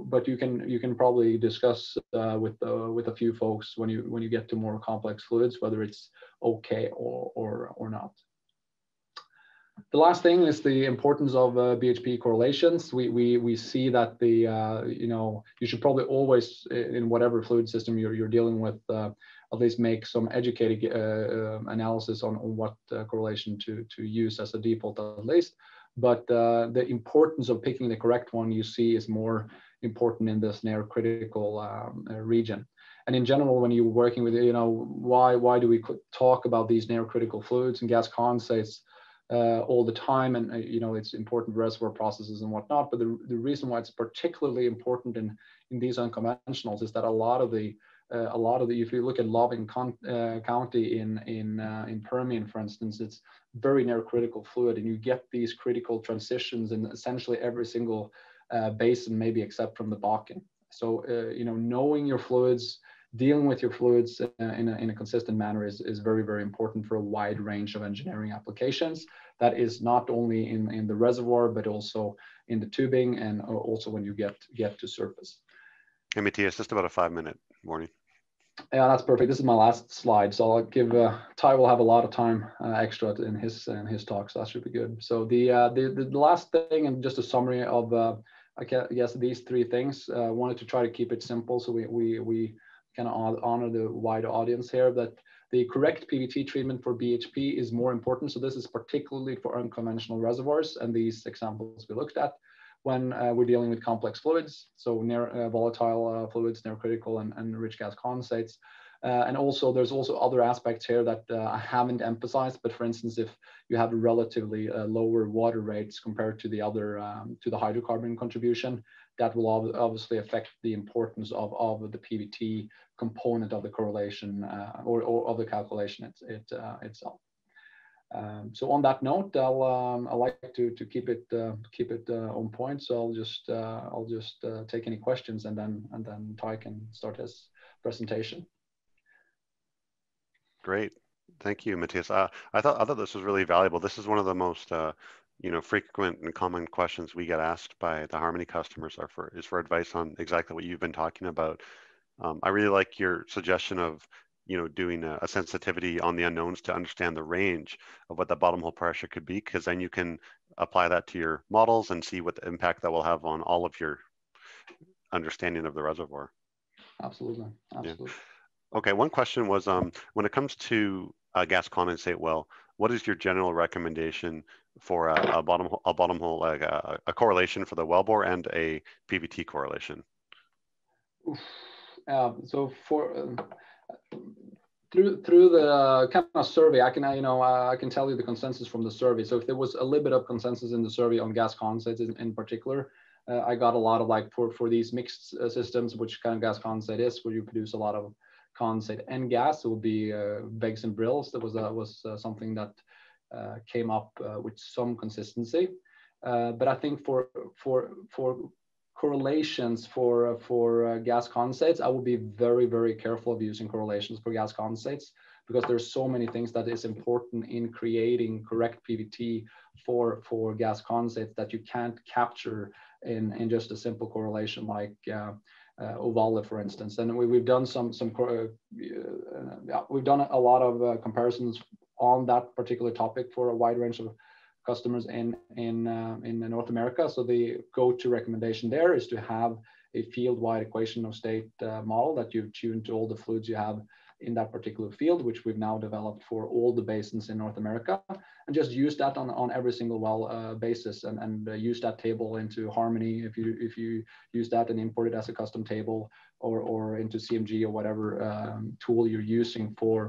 but you can you can probably discuss uh, with uh, with a few folks when you when you get to more complex fluids whether it's okay or or or not. The last thing is the importance of uh, B H P correlations. We we we see that the uh, you know you should probably always in whatever fluid system you're you're dealing with. Uh, At least make some educated uh, analysis on, on what uh, correlation to, to use as a default at least. But uh, the importance of picking the correct one you see is more important in this near critical um, region. And in general, when you're working with, you know, why, why do we talk about these near critical fluids and gas condensates uh, all the time? And, uh, you know, it's important for reservoir processes and whatnot. But the, the reason why it's particularly important in, in these unconventionals is that a lot of the Uh, a lot of the, if you look at Loving con uh, County in in uh, in Permian, for instance, it's very near critical fluid, and you get these critical transitions in essentially every single uh, basin, maybe except from the Bakken. So uh, you know, knowing your fluids, dealing with your fluids uh, in a in a consistent manner is is very very important for a wide range of engineering applications. That is not only in in the reservoir, but also in the tubing, and also when you get get to surface. Hey, Matthias, just about a five-minute warning. Yeah, that's perfect. This is my last slide, so I'll give uh, Ty will have a lot of time uh, extra in his in his talk, so that should be good. So the uh, the, the last thing, and just a summary of uh, I guess these three things. Uh, wanted to try to keep it simple, so we we we can honor the wide audience here. That the correct P V T treatment for B H P is more important. So this is particularly for unconventional reservoirs and these examples we looked at. when uh, we're dealing with complex fluids, so near uh, volatile uh, fluids, near critical and, and rich gas condensates. Uh, and also, there's also other aspects here that uh, I haven't emphasized. But for instance, if you have relatively uh, lower water rates compared to the other um, to the hydrocarbon contribution, that will ob obviously affect the importance of of the P V T component of the correlation uh, or, or of the calculation it, it, uh, itself. Um, so on that note, I'll um, I like to to keep it uh, keep it uh, on point. So I'll just uh, I'll just uh, take any questions, and then and then Ty can start his presentation. Great. Thank you, Matthias. Uh, I thought I thought this was really valuable. This is one of the most uh, you know, frequent and common questions we get asked by the Harmony customers are for is for advice on exactly what you've been talking about. Um, I really like your suggestion of you know doing a, a sensitivity on the unknowns to understand the range of what the bottom hole pressure could be, because then you can apply that to your models and see what the impact that will have on all of your understanding of the reservoir. Absolutely. Absolutely. Yeah. Okay, one question was, um, when it comes to uh, gas condensate well, what is your general recommendation for a, a bottom a bottom hole, like a, a correlation for the wellbore and a P V T correlation? Um, so for uh, through through the kind of survey, I can you know uh, I can tell you the consensus from the survey. So if there was a little bit of consensus in the survey on gas condensates in, in particular. Uh, I got a lot of like for for these mixed uh, systems, which kind of gas condensate is, where you produce a lot of condensate and gas. It will be uh, Beggs and Brills. That was uh, was uh, something that uh, came up uh, with some consistency. Uh, but I think for for for correlations for for uh, gas condensates, I would be very very careful of using correlations for gas condensates, because there's so many things that is important in creating correct P V T for for gas condensates that you can't capture in in just a simple correlation like. Uh, Uh, Ovale, for instance, and we, we've done some some uh, uh, we've done a lot of uh, comparisons on that particular topic for a wide range of customers in in uh, in North America. So the go-to recommendation there is to have a field-wide equation of state uh, model that you tune to all the fluids you have in that particular field, which we've now developed for all the basins in North America, and just use that on on every single well uh, basis, and and uh, use that table into Harmony if you if you use that and import it as a custom table, or or into C M G or whatever um, tool you're using for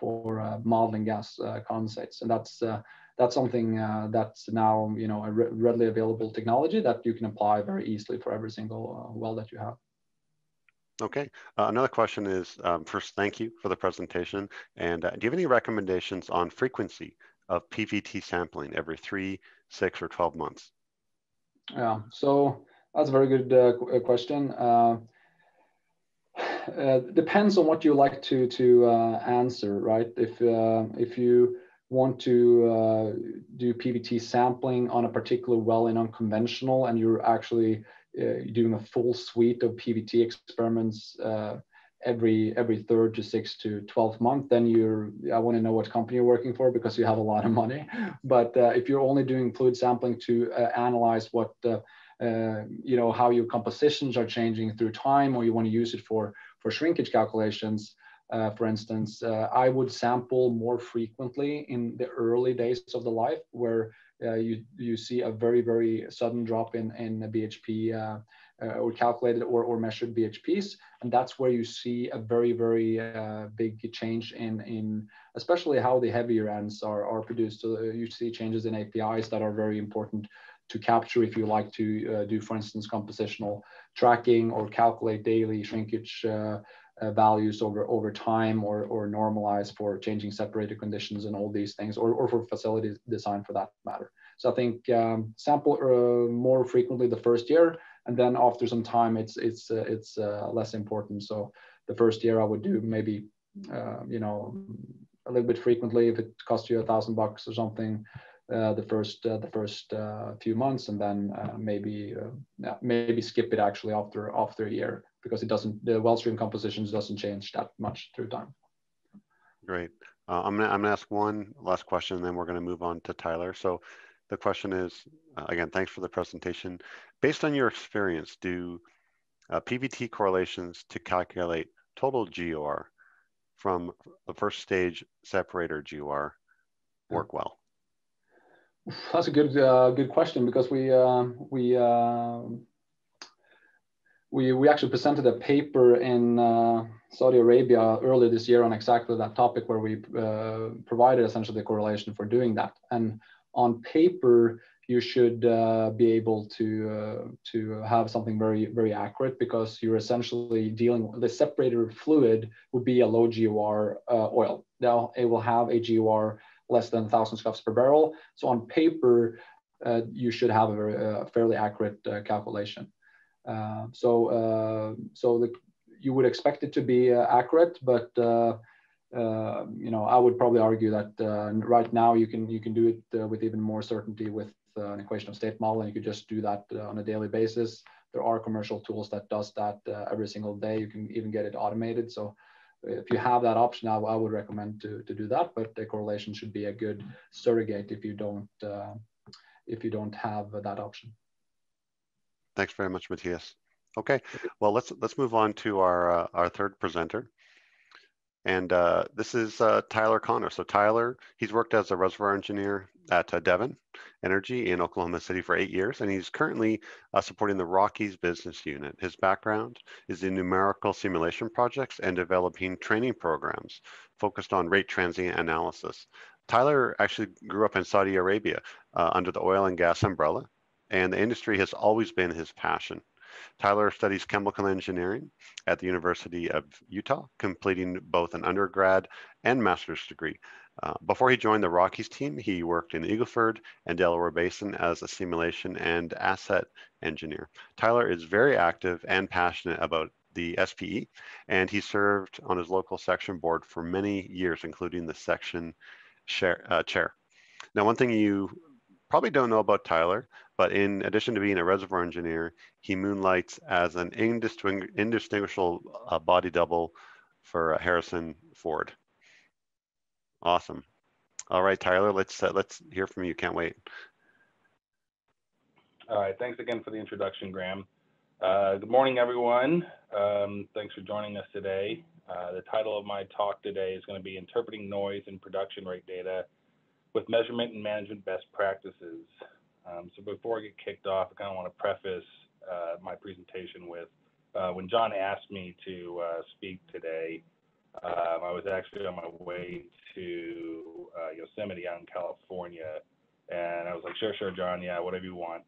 for uh, modeling gas uh, condensates. And that's uh, that's something uh, that's now you know a re readily available technology that you can apply very easily for every single uh, well that you have. Okay. Uh, another question is, um, first, thank you for the presentation. And uh, do you have any recommendations on frequency of P V T sampling every three, six, or twelve months? Yeah, so that's a very good uh, question. Uh, uh, depends on what you like to to uh, answer, right? If uh, if you want to uh, do P V T sampling on a particular well in unconventional, and you're actually Uh, doing a full suite of P V T experiments uh, every every third to six to twelve month, then you're I want to know what company you're working for, because you have a lot of money. But uh, if you're only doing fluid sampling to uh, analyze what uh, uh, you know how your compositions are changing through time, or you want to use it for for shrinkage calculations, uh, for instance, uh, I would sample more frequently in the early days of the life, where Uh, you you see a very very sudden drop in in B H P uh, uh, or calculated or or measured B H Ps, and that's where you see a very very uh, big change in in especially how the heavier ends are are produced. So you see changes in A P Is that are very important to capture if you like to uh, do, for instance, compositional tracking or calculate daily shrinkage Uh, Uh, values over over time, or or normalize for changing separator conditions and all these things, or, or for facility design for that matter. So I think um, sample uh, more frequently the first year, and then after some time it's it's uh, it's uh, less important. So the first year I would do maybe uh, you know a little bit frequently if it costs you a thousand bucks or something uh, the first uh, the first uh, few months, and then uh, maybe uh, maybe skip it actually after after a year, because it doesn't, the well stream compositions doesn't change that much through time. Great. Uh, I'm gonna I'm gonna ask one last question, and then we're gonna move on to Tyler. So the question is, uh, again, thanks for the presentation. Based on your experience, do uh, P V T correlations to calculate total G O R from the first stage separator G O R work well? That's a good uh, good question, because we uh, we uh, we we actually presented a paper in uh, Saudi Arabia earlier this year on exactly that topic, where we uh, provided essentially the correlation for doing that. And on paper, you should uh, be able to uh, to have something very very accurate, because you're essentially dealing with the separator fluid would be a low G O R uh, oil. Now it will have a G O R less than one thousand scuffs per barrel. So on paper, uh, you should have a very, uh, fairly accurate uh, calculation. Uh, so uh, so the, you would expect it to be uh, accurate, but uh, uh, you know, I would probably argue that uh, right now you can you can do it uh, with even more certainty with uh, an equation of state model, and you could just do that uh, on a daily basis. There are commercial tools that does that uh, every single day. You can even get it automated. So if you have that option, I, I would recommend to, to do that, but the correlation should be a good surrogate if you don't uh, if you don't have that option. Thanks very much, Matthias. Okay, well, let's let's move on to our uh, our third presenter, and uh, this is uh, Tyler Connor. So Tyler, he's worked as a reservoir engineer at uh, Devon Energy in Oklahoma City for eight years, and he's currently uh, supporting the Rockies business unit. His background is in numerical simulation projects and developing training programs focused on rate transient analysis. Tyler actually grew up in Saudi Arabia uh, under the oil and gas umbrella, and the industry has always been his passion. Tyler studies chemical engineering at the University of Utah, completing both an undergrad and master's degree. Uh, before he joined the Rockies team, he worked in Eagle Ford and Delaware Basin as a simulation and asset engineer. Tyler is very active and passionate about the S P E, and he served on his local section board for many years, including the section chair. Uh, chair. Now, one thing you probably don't know about Tyler, but in addition to being a reservoir engineer, he moonlights as an indistingu indistinguishable uh, body double for uh, Harrison Ford. Awesome. All right, Tyler, let's uh, let's hear from you. Can't wait. All right. Thanks again for the introduction, Graham. Uh, good morning, everyone. Um, thanks for joining us today. Uh, the title of my talk today is going to be Interpreting Noise in Production Rate Data with Measurement and Management Best Practices. Um, so before I get kicked off, I kind of want to preface uh, my presentation with uh, when John asked me to uh, speak today, Um, I was actually on my way to uh, Yosemite out in California, and I was like, sure, sure, John, yeah, whatever you want,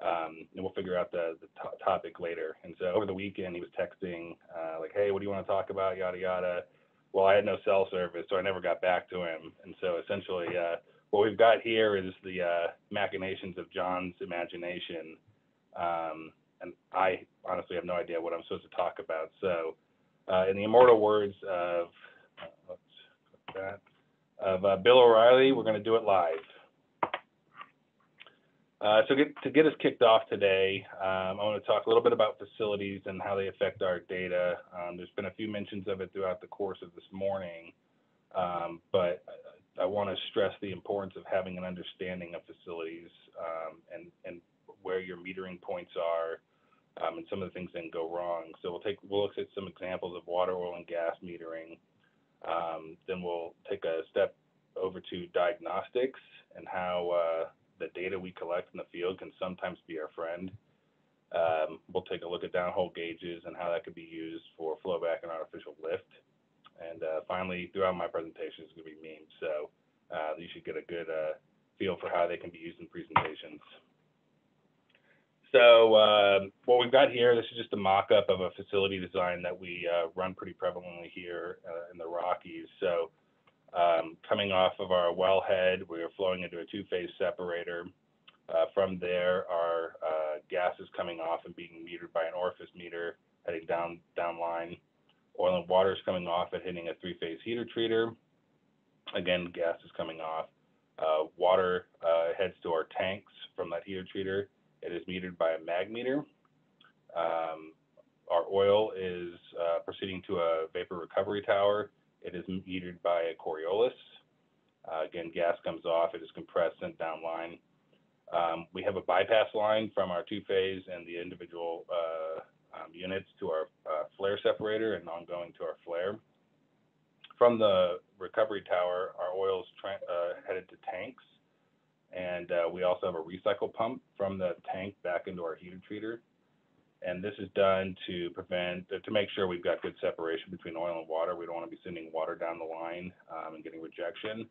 um, and we'll figure out the, the to topic later. And so over the weekend, he was texting, uh, like, hey, what do you want to talk about, yada, yada. Well, I had no cell service, so I never got back to him. And so essentially uh, what we've got here is the uh, machinations of John's imagination, um, and I honestly have no idea what I'm supposed to talk about. So. Uh, in the immortal words of, that, of uh, Bill O'Reilly, we're going to do it live. Uh, so get, to get us kicked off today, um, I want to talk a little bit about facilities and how they affect our data. Um, there's been a few mentions of it throughout the course of this morning, um, but I, I want to stress the importance of having an understanding of facilities um, and, and where your metering points are. Um, and some of the things that go wrong. So we'll take we'll look at some examples of water, oil, and gas metering. Um, then we'll take a step over to diagnostics and how uh, the data we collect in the field can sometimes be our friend. Um, we'll take a look at downhole gauges and how that could be used for flowback and artificial lift. And uh, finally, throughout my presentation, it's going to be memes. So uh, you should get a good uh, feel for how they can be used in presentations. So uh, what we've got here, this is just a mock-up of a facility design that we uh, run pretty prevalently here uh, in the Rockies. So um, coming off of our wellhead, we are flowing into a two-phase separator. Uh, from there, our uh, gas is coming off and being metered by an Orifice meter heading down, down line. Oil and water is coming off and hitting a three-phase heater treater. Again, gas is coming off. Uh, water uh, heads to our tanks from that heater treater. It is metered by a mag meter. Um, our oil is uh, proceeding to a vapor recovery tower. It is metered by a Coriolis. Uh, again, gas comes off. It is compressed, sent down line. Um, we have a bypass line from our two-phase and the individual uh, um, units to our uh, flare separator and ongoing to our flare. From the recovery tower, our oil is uh, headed to tanks. And uh, we also have a recycle pump from the tank back into our heater treater. And this is done to prevent, to make sure we've got good separation between oil and water. We don't want to be sending water down the line um, and getting rejection.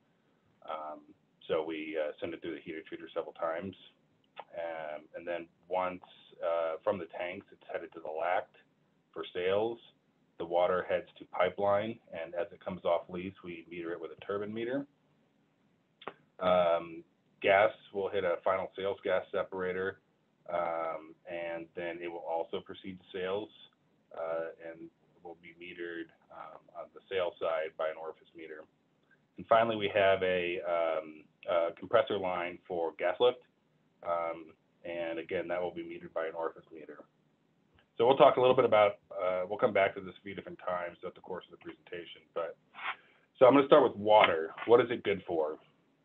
Um, so we uh, send it through the heater treater several times. Um, and then once uh, from the tanks, it's headed to the L A C T for sales. The water heads to pipeline, and as it comes off lease, we meter it with a turbine meter. Um, gas will hit a final sales gas separator, um, and then it will also proceed to sales, uh, and will be metered um, on the sale side by an Orifice meter. And finally, we have a, um, a compressor line for gas lift, um, and again, that will be metered by an Orifice meter. So we'll talk a little bit about, uh, we'll come back to this a few different times throughout the course of the presentation. But so I'm going to start with water. What is it good for?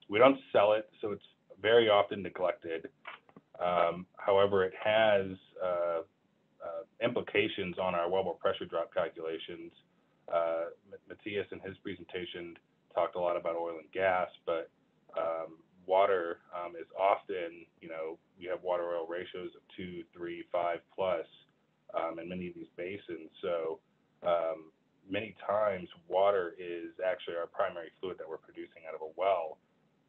We don't sell it, so it's very often neglected. Um, however, it has uh, uh, implications on our wellbore pressure drop calculations. Uh, Matthias in his presentation talked a lot about oil and gas, but um, water um, is often, you know, you have water-oil ratios of two, three, five plus. Um, in many of these basins. So um, many times water is actually our primary fluid that we're producing out of a well.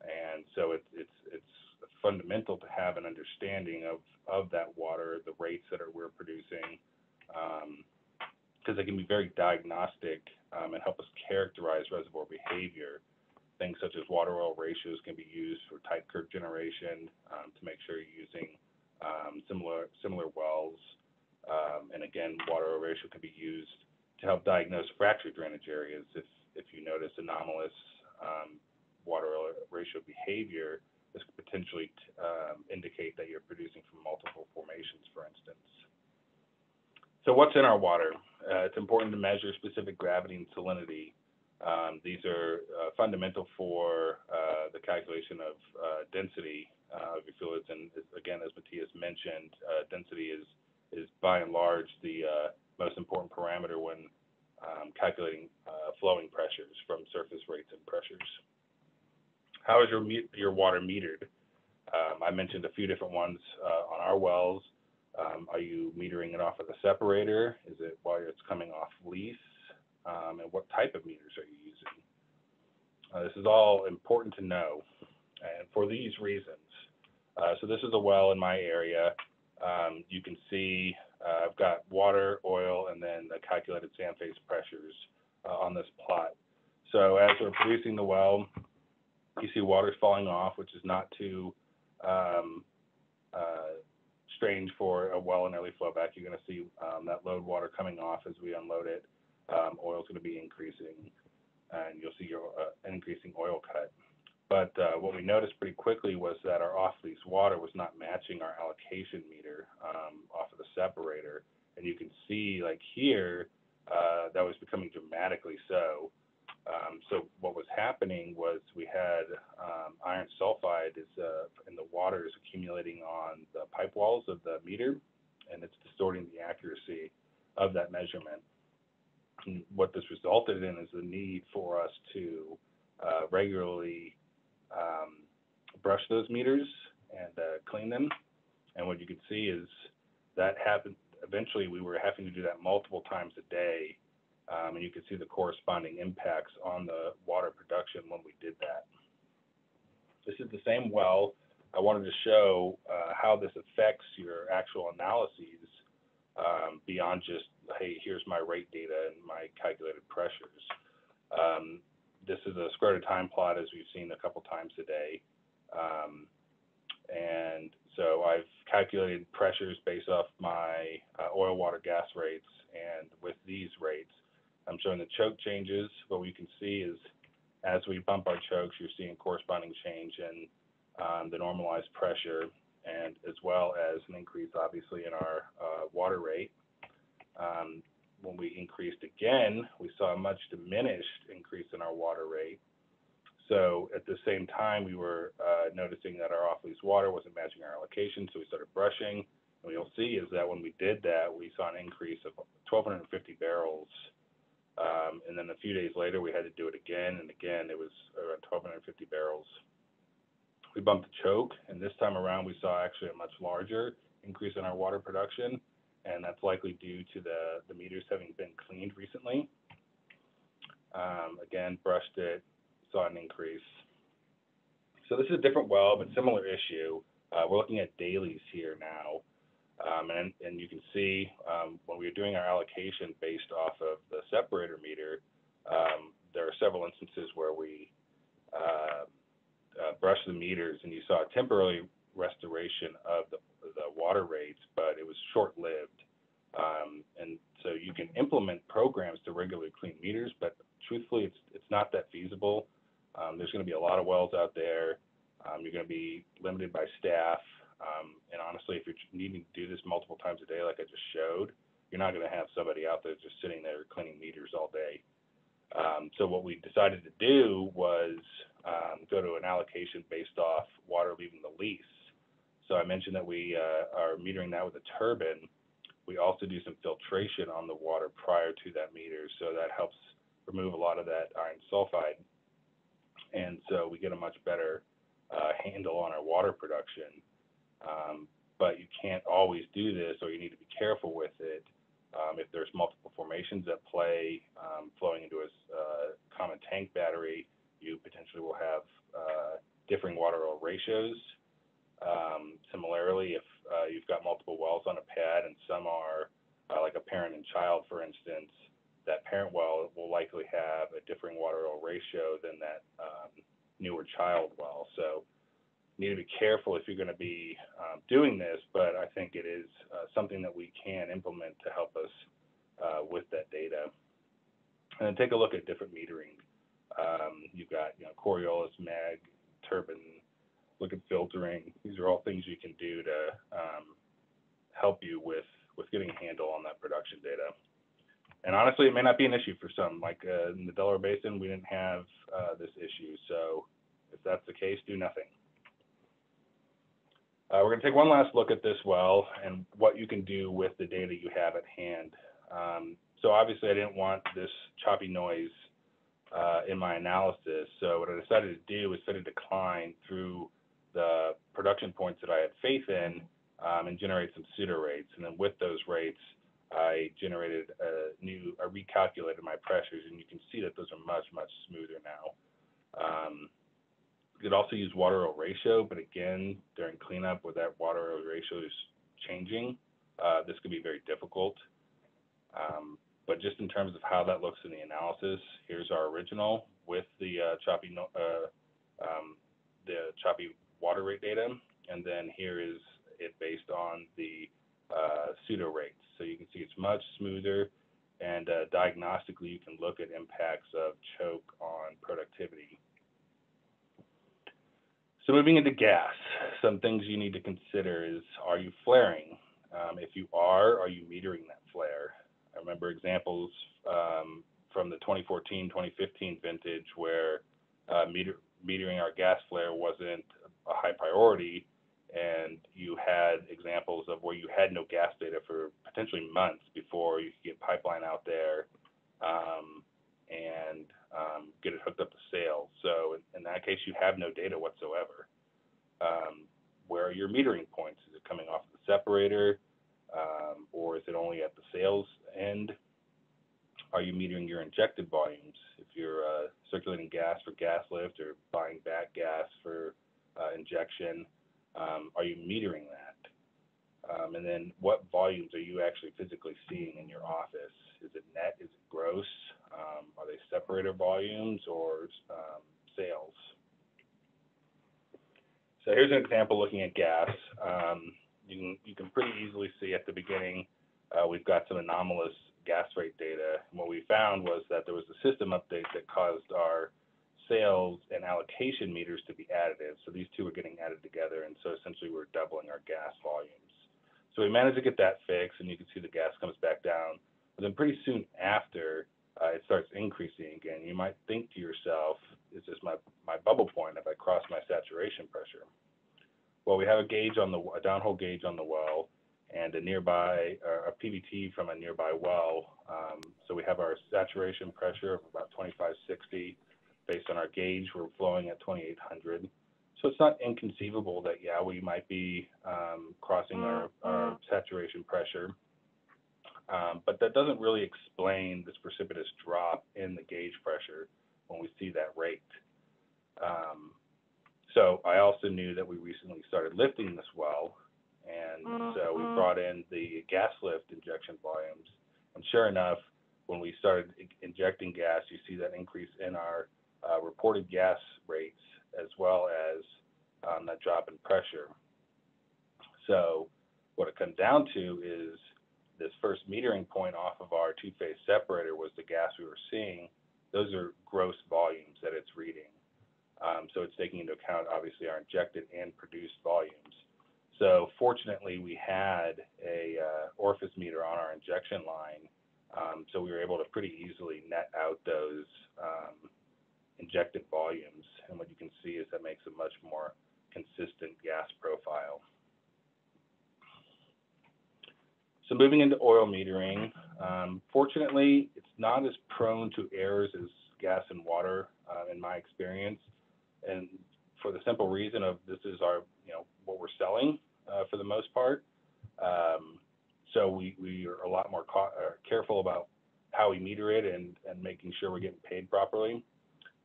And so it's, it's, it's fundamental to have an understanding of, of that water, the rates that are, we're producing, because um, it can be very diagnostic um, and help us characterize reservoir behavior. Things such as water-oil ratios can be used for type curve generation um, to make sure you're using um, similar, similar wells. Um, and again, water ratio can be used to help diagnose fracture drainage areas. If, if you notice anomalous um, water ratio behavior, this could potentially um, indicate that you're producing from multiple formations, for instance. So what's in our water? Uh, it's important to measure specific gravity and salinity. Um, these are uh, fundamental for uh, the calculation of uh, density uh, of your fluids. And again, as Matthias mentioned, uh, density is is by and large the uh, most important parameter when um, calculating uh, flowing pressures from surface rates and pressures. How is your, your water metered? Um, I mentioned a few different ones uh, on our wells. Um, are you metering it off of the separator? Is it while it's coming off lease? Um, and what type of meters are you using? Uh, this is all important to know, and for these reasons. Uh, so this is a well in my area. Um, you can see uh, I've got water, oil, and then the calculated sand phase pressures uh, on this plot. So as we're producing the well, you see water's falling off, which is not too um, uh, strange for a well in early flowback. You're going to see um, that load water coming off as we unload it. Um, oil's going to be increasing, and you'll see your uh, increasing oil cut. But uh, what we noticed pretty quickly was that our off-lease water was not matching our allocation meter um, off of the separator. And you can see, like here, uh, that was becoming dramatically so. Um, so what was happening was we had um, iron sulfide is, uh, in the water is accumulating on the pipe walls of the meter, and it's distorting the accuracy of that measurement. And what this resulted in is the need for us to uh, regularly Um, brush those meters and uh, clean them. And what you can see is that happened. Eventually we were having to do that multiple times a day. Um, and you can see the corresponding impacts on the water production when we did that. This is the same well. I wanted to show uh, how this affects your actual analyses um, beyond just, hey, here's my rate data and my calculated pressures. Um, This is a square-root time plot, as we've seen a couple times today. Um, and so I've calculated pressures based off my uh, oil, water, gas rates. And with these rates, I'm showing the choke changes. What we can see is as we bump our chokes, you're seeing corresponding change in um, the normalized pressure, and as well as an increase, obviously, in our uh, water rate. Um, When we increased again, we saw a much diminished increase in our water rate. So at the same time, we were uh, noticing that our off-lease water wasn't matching our allocation, so we started brushing. And what you'll see is that when we did that, we saw an increase of one thousand two hundred fifty barrels. Um, and then a few days later, we had to do it again, and again, it was around one thousand two hundred fifty barrels. we bumped the choke, and this time around we saw actually a much larger increase in our water production, and that's likely due to the, the meters having been cleaned recently. Um, again, brushed it, saw an increase. So this is a different well, but similar issue. Uh, we're looking at dailies here now. Um, and, and you can see um, when we were doing our allocation based off of the separator meter, um, there are several instances where we uh, uh, brushed the meters and you saw a temporary restoration of the, the water rates, but it was short-lived. Um, and so you can implement programs to regularly clean meters, but truthfully, it's, it's not that feasible. Um, there's going to be a lot of wells out there. Um, you're going to be limited by staff. Um, and honestly, if you're needing to do this multiple times a day, like I just showed, you're not going to have somebody out there just sitting there cleaning meters all day. Um, so what we decided to do was um, go to an allocation based off water leaving the lease. So I mentioned that we uh, are metering that with a turbine. We also do some filtration on the water prior to that meter, so that helps remove a lot of that iron sulfide. And so we get a much better uh, handle on our water production. Um, but you can't always do this, or you need to be careful with it um, if there's multiple formations at play um, flowing into a uh, common tank battery. You potentially will have uh, differing water oil ratios. Um, similarly, if uh, you've got multiple wells on a pad and some are uh, like a parent and child, for instance, that parent well will likely have a differing water oil ratio than that um, newer child well. So need to be careful if you're going to be um, doing this, but I think it is uh, something that we can implement to help us uh, with that data. And then take a look at different metering. Um, you've got, you know, Coriolis, Meg, Turbine, look at filtering. These are all things you can do to um, help you with, with getting a handle on that production data. And honestly, it may not be an issue for some. Like uh, in the Delaware Basin, we didn't have uh, this issue. So if that's the case, do nothing. Uh, we're going to take one last look at this well and what you can do with the data you have at hand. Um, so obviously I didn't want this choppy noise uh, in my analysis. So what I decided to do was fit a decline through the production points that I had faith in um, and generate some pseudo rates. And then with those rates, I generated a new, I recalculated my pressures, and you can see that those are much, much smoother now. Um, You could also use water oil ratio, but again, during cleanup where that water oil ratio is changing, uh, this could be very difficult. Um, but just in terms of how that looks in the analysis, here's our original with the uh, choppy no uh, um, the choppy water rate data, and then here is it based on the uh, pseudo rates. So you can see it's much smoother, and uh, diagnostically you can look at impacts of choke on productivity. So moving into gas, some things you need to consider is, are you flaring? Um, if you are, are you metering that flare? I remember examples um, from the twenty fourteen twenty fifteen vintage where uh, meter, metering our gas flare wasn't a high priority, and you had examples of where you had no gas data for potentially months before you could get pipeline out there um, and Um, get it hooked up to sales. So in, in that case, you have no data whatsoever. Um, where are your metering points? Is it coming off the separator, um, or is it only at the sales end? Are you metering your injected volumes? If you're uh, circulating gas for gas lift or buying back gas for uh, injection, um, are you metering that? Um, and then what volumes are you actually physically seeing in your office? Is it net? Is it gross? Um, are they separator volumes or um, sales? So here's an example looking at gas. Um, you can you can pretty easily see at the beginning uh, we've got some anomalous gas rate data. And what we found was that there was a system update that caused our sales and allocation meters to be additive. So these two were getting added together, and so essentially we're doubling our gas volumes. So we managed to get that fixed, and you can see the gas comes back down. But then pretty soon after, uh, it starts increasing again. You might think to yourself, is this my, my bubble point? Have I crossed my saturation pressure? Well, we have a gauge on the a downhole gauge on the well and a nearby uh, a P V T from a nearby well. Um, so we have our saturation pressure of about twenty-five sixty. Based on our gauge, we're flowing at twenty-eight hundred. So it's not inconceivable that, yeah, we might be um, crossing our, our saturation pressure, um, but that doesn't really explain this precipitous drop in the gauge pressure when we see that rate. Um, so I also knew that we recently started lifting this well, and so we brought in the gas lift injection volumes, and sure enough, when we started injecting gas, you see that increase in our uh, reported gas rates, as well as um, that drop in pressure. So what it comes down to is this first metering point off of our two-phase separator was the gas we were seeing. Those are gross volumes that it's reading. Um, so it's taking into account, obviously, our injected and produced volumes. So fortunately, we had a uh, Orifice meter on our injection line, um, so we were able to pretty easily net out those um, injected volumes, and what you can see is that makes a much more consistent gas profile. So moving into oil metering, um, fortunately, it's not as prone to errors as gas and water uh, in my experience, and for the simple reason of this is our, you know, what we're selling uh, for the most part. Um, so we, we are a lot more careful about how we meter it and, and making sure we're getting paid properly.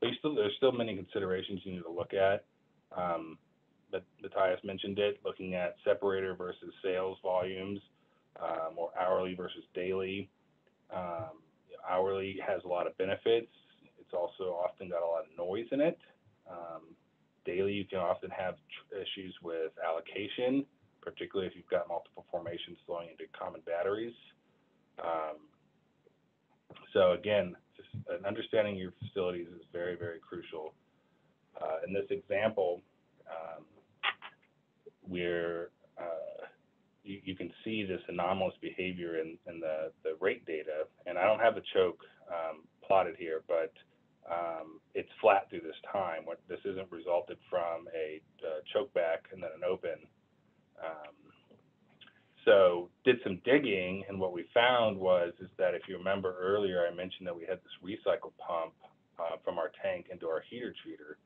But still, there's still many considerations you need to look at. Um, but Matthias mentioned it, looking at separator versus sales volumes, um, or hourly versus daily. Um, hourly has a lot of benefits. It's also often got a lot of noise in it. Um, daily, you can often have tr issues with allocation, particularly if you've got multiple formations flowing into common batteries. Um, so again, and understanding your facilities is very, very crucial. Uh, in this example, um, we're, uh, you, you can see this anomalous behavior in, in the, the rate data. And I don't have the choke um, plotted here, but um, it's flat through this time. What, this isn't resulted from a uh, choke back and then an open. Um, So did some digging, and what we found was is that if you remember earlier, I mentioned that we had this recycle pump uh, from our tank into our heater treater.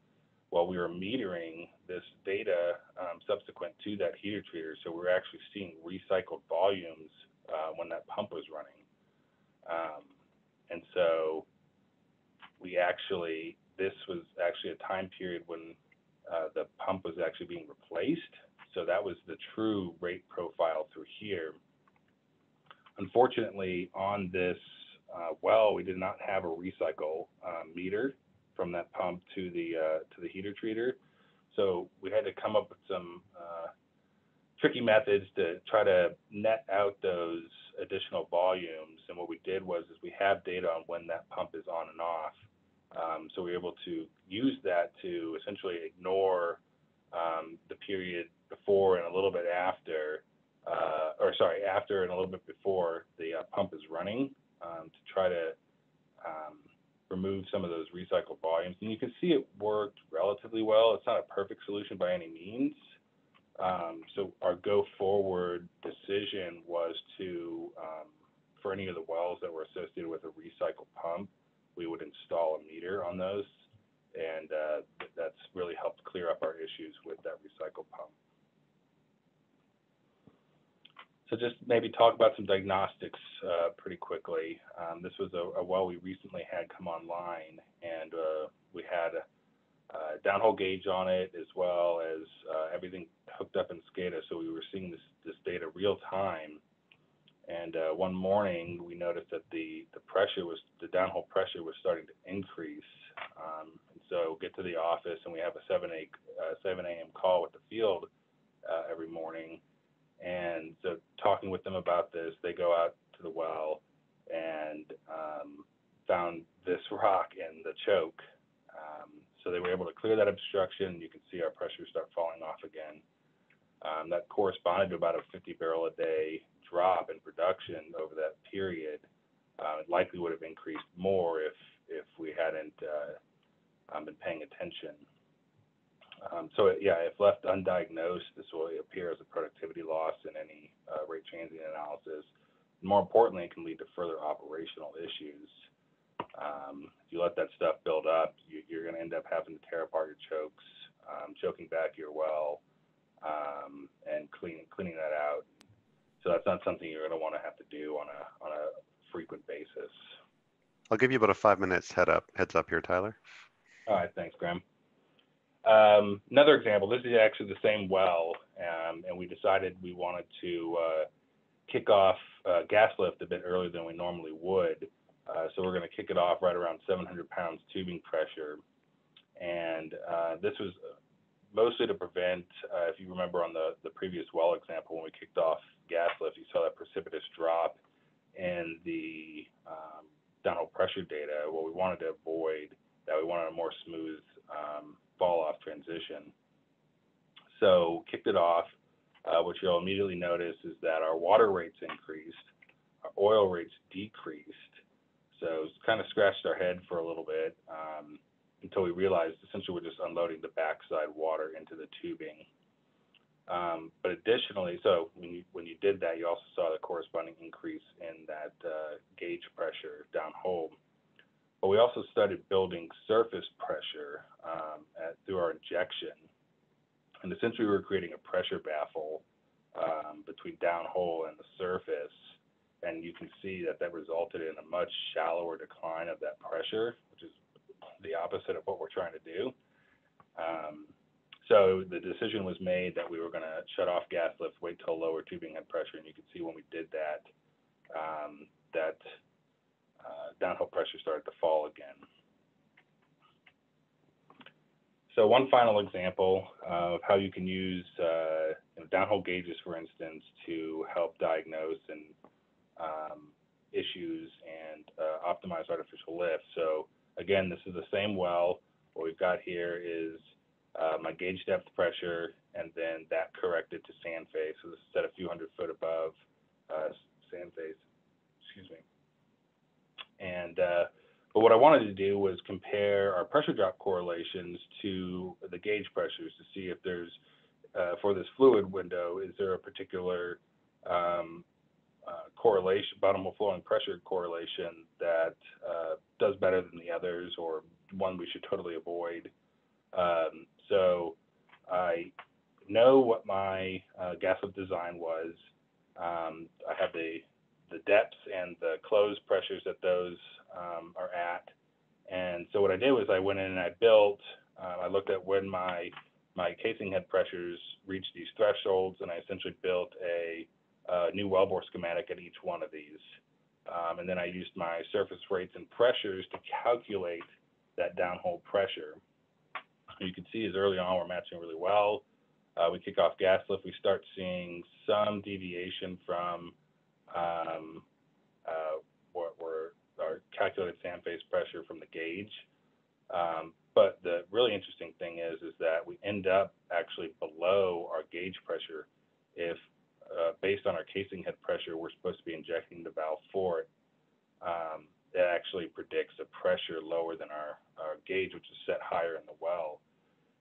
Well, we were metering this data um, subsequent to that heater treater, so we were actually seeing recycled volumes uh, when that pump was running. Um, and so we actually, this was actually a time period when uh, the pump was actually being replaced. So that was the true rate profile through here. Unfortunately, on this uh, well, we did not have a recycle uh, meter from that pump to the uh, to the heater treater. So we had to come up with some uh, tricky methods to try to net out those additional volumes. And what we did was is we have data on when that pump is on and off. Um, so we were able to use that to essentially ignore Um, the period before and a little bit after, uh, or sorry, after and a little bit before the uh, pump is running um, to try to um, remove some of those recycled volumes. And you can see it worked relatively well. It's not a perfect solution by any means. Um, so our go forward decision was to, um, for any of the wells that were associated with a recycled pump, we would install a meter on those. And uh, that's really helped clear up our issues with that recycle pump. So just maybe talk about some diagnostics uh, pretty quickly. Um, this was a, a well we recently had come online, and uh, we had a, a downhole gauge on it, as well as uh, everything hooked up in SCADA. So we were seeing this, this data real time. And uh, one morning we noticed that the, the pressure was, the downhole pressure was starting to increase. Um, and so get to the office, and we have a seven a m call with the field uh, every morning. And so talking with them about this, they go out to the well and um, found this rock in the choke. Um, so they were able to clear that obstruction. You can see our pressure start falling off again. Um, that corresponded to about a fifty barrel a day drop in production over that period. Uh, it likely would have increased more if if we hadn't uh, um, been paying attention. Um, so it, yeah, if left undiagnosed, this will appear as a productivity loss in any uh, rate transient analysis. More importantly, it can lead to further operational issues. Um, if you let that stuff build up, you, you're going to end up having to tear apart your chokes, um, choking back your well, um, and cleaning cleaning that out. So that's not something you're going to want to have to do on a on a frequent basis. I'll give you about a five minutes head up heads up here, Tyler. All right, thanks, Graham. Um, another example. This is actually the same well, um, and we decided we wanted to uh, kick off uh, gas lift a bit earlier than we normally would. Uh, so we're going to kick it off right around seven hundred pounds tubing pressure, and uh, this was mostly to prevent, uh, if you remember on the, the previous well example, when we kicked off gas lift, you saw that precipitous drop in the um, downhole pressure data. What we wanted to avoid, that we wanted a more smooth um, fall-off transition. So kicked it off. Uh, what you'll immediately notice is that our water rates increased, our oil rates decreased. So it's kind of scratched our head for a little bit um, until we realized essentially we're just unloading the backside water into the tubing. Um, but additionally, so when you, when you did that, you also saw the corresponding increase in that uh, gauge pressure downhole. But we also started building surface pressure um, at, through our injection. And essentially we were creating a pressure baffle um, between downhole and the surface. And you can see that that resulted in a much shallower decline of that pressure, which is the opposite of what we're trying to do. Um, so the decision was made that we were going to shut off gas lift, wait till lower tubing head pressure, and you can see when we did that, um, that uh, downhole pressure started to fall again. So one final example uh, of how you can use uh, you know, downhole gauges, for instance, to help diagnose and Um, issues and uh, optimize artificial lift. So again, this is the same well. What we've got here is uh, my gauge depth pressure and then that corrected to sand face. So this is set a few hundred foot above uh, sand face, excuse me. And uh, but what I wanted to do was compare our pressure drop correlations to the gauge pressures to see if there's, uh, for this fluid window, is there a particular um, Uh, correlation, bottom of flowing pressure correlation that uh, does better than the others, or one we should totally avoid. Um, so I know what my uh, gas lift design was. Um, I have the the depths and the closed pressures that those um, are at. And so what I did was I went in and I built. Uh, I looked at when my my casing head pressures reached these thresholds, and I essentially built a Uh, new wellbore schematic at each one of these. Um, and then I used my surface rates and pressures to calculate that downhole pressure. You can see as early on we're matching really well. Uh, we kick off gas lift, we start seeing some deviation from um, uh, what were our calculated sand face pressure from the gauge. Um, but the really interesting thing is, is that we end up actually below our gauge pressure if Uh, based on our casing head pressure, we're supposed to be injecting the valve for it. Um, that actually predicts a pressure lower than our, our gauge, which is set higher in the well.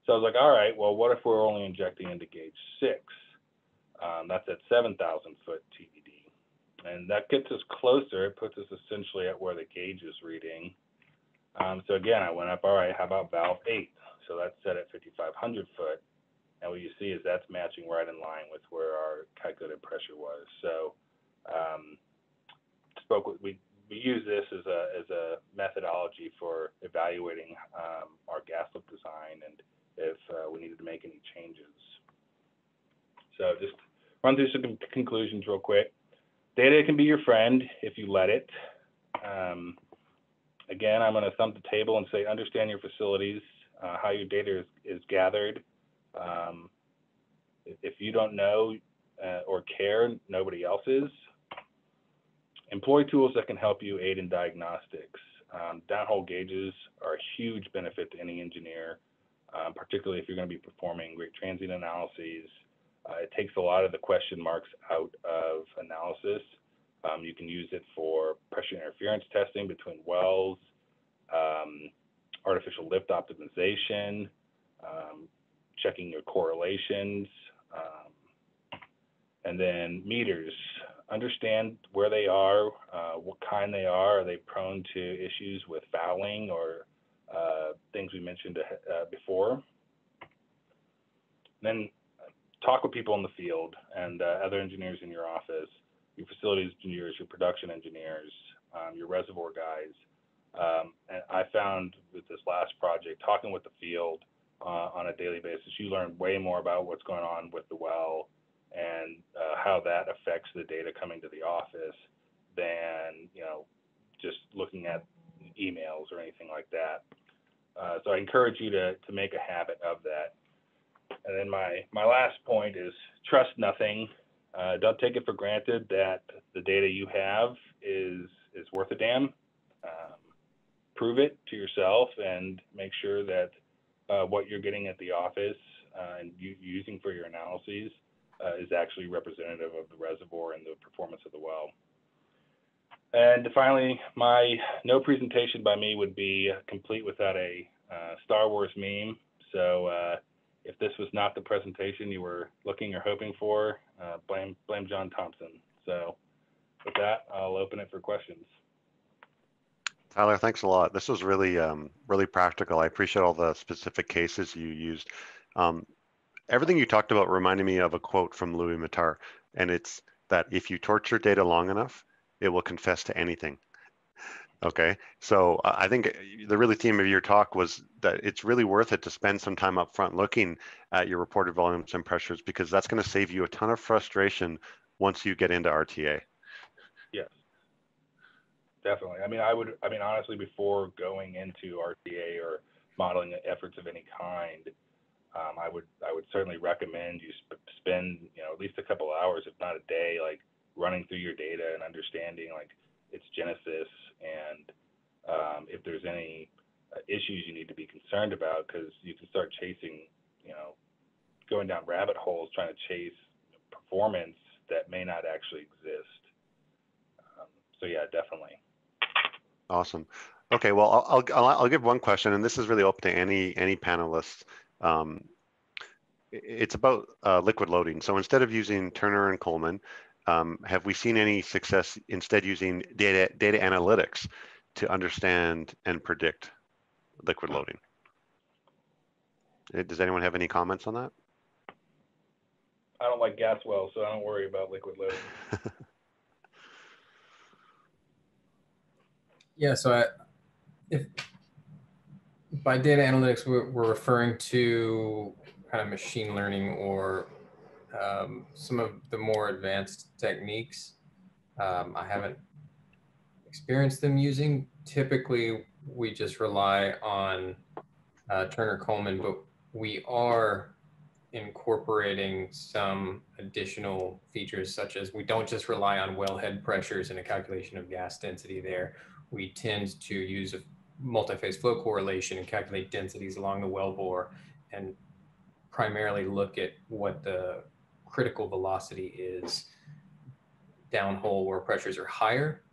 So I was like, all right, well, what if we're only injecting into gauge six? Um, that's at seven thousand foot T E D. And that gets us closer. It puts us essentially at where the gauge is reading. Um, so again, I went up, all right, how about valve eight? So that's set at fifty-five hundred foot. And what you see is that's matching right in line with where our calculated pressure was. So um, spoke with, we, we use this as a, as a methodology for evaluating um, our gas lift design and if uh, we needed to make any changes. So just run through some conclusions real quick. Data can be your friend if you let it. Um, again, I'm going to thumb the table and say understand your facilities, uh, how your data is, is gathered. Um, if you don't know uh, or care, nobody else is. Employ tools that can help you aid in diagnostics. Um, downhole gauges are a huge benefit to any engineer, um, particularly if you're going to be performing great transient analyses. Uh, it takes a lot of the question marks out of analysis. Um, you can use it for pressure interference testing between wells, um, artificial lift optimization, um, checking your correlations, um, and then meters. Understand where they are, uh, what kind they are. Are they prone to issues with fouling or uh, things we mentioned uh, before? then talk with people in the field and uh, other engineers in your office, your facilities engineers, your production engineers, um, your reservoir guys. Um, and I found with this last project, talking with the field uh, on a daily basis, you learn way more about what's going on with the well and uh, how that affects the data coming to the office than, you know, just looking at emails or anything like that. Uh, so I encourage you to, to make a habit of that. And then my, my last point is trust nothing. Uh, don't take it for granted that the data you have is, is worth a damn. Um, prove it to yourself and make sure that uh, what you're getting at the office uh, and you, using for your analyses uh, is actually representative of the reservoir and the performance of the well. And finally, my no presentation by me would be complete without a uh, Star Wars meme. So uh, if this was not the presentation you were looking or hoping for, uh, blame, blame John Thompson. So with that, I'll open it for questions. Tyler, thanks a lot. This was really, um, really practical. I appreciate all the specific cases you used. Um, everything you talked about reminded me of a quote from Louis Mitard, and it's that if you torture data long enough, it will confess to anything. Okay, so I think the really theme of your talk was that it's really worth it to spend some time up front looking at your reported volumes and pressures, because that's going to save you a ton of frustration once you get into R T A. Yes, definitely. I mean, I would, I mean, honestly, before going into R T A or modeling efforts of any kind, um, I would, I would certainly recommend you sp spend, you know, at least a couple hours, if not a day, like running through your data and understanding like its genesis and um, if there's any uh, issues you need to be concerned about, because you can start chasing, you know, going down rabbit holes trying to chase performance that may not actually exist. Um, so yeah, definitely. Awesome. Okay, well, I'll, I'll, I'll give one question, and this is really open to any, any panelists. Um, it's about uh, liquid loading. So instead of using Turner and Coleman, Um, have we seen any success instead using data data analytics to understand and predict liquid loading? Does anyone have any comments on that? I don't like gas wells, so I don't worry about liquid loading. Yeah, so I, if by data analytics we're, we're referring to kind of machine learning or Um, some of the more advanced techniques. Um, I haven't experienced them using. Typically, we just rely on uh, Turner Coleman, but we are incorporating some additional features, such as we don't just rely on wellhead pressures and a calculation of gas density there. We tend to use a multi-phase flow correlation and calculate densities along the wellbore and primarily look at what the critical velocity is downhole where pressures are higher.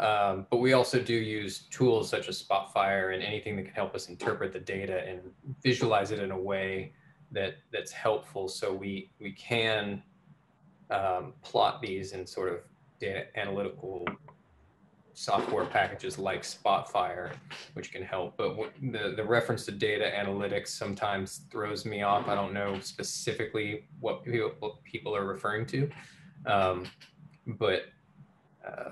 Um, but we also do use tools such as Spotfire and anything that can help us interpret the data and visualize it in a way that that's helpful. So we, we can um, plot these in sort of data analytical software packages like Spotfire, which can help. But the, the reference to data analytics sometimes throws me off. I don't know specifically what people, what people are referring to. Um, but uh,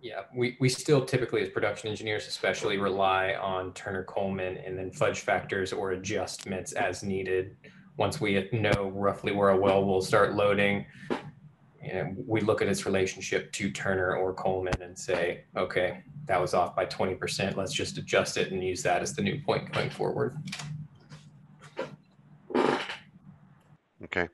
yeah, we, we still typically as production engineers especially rely on Turner Coleman and then fudge factors or adjustments as needed. Once we know roughly where a well will start loading, you know, we look at its relationship to Turner or Coleman and say, okay, that was off by twenty percent. Let's just adjust it and use that as the new point going forward. Okay.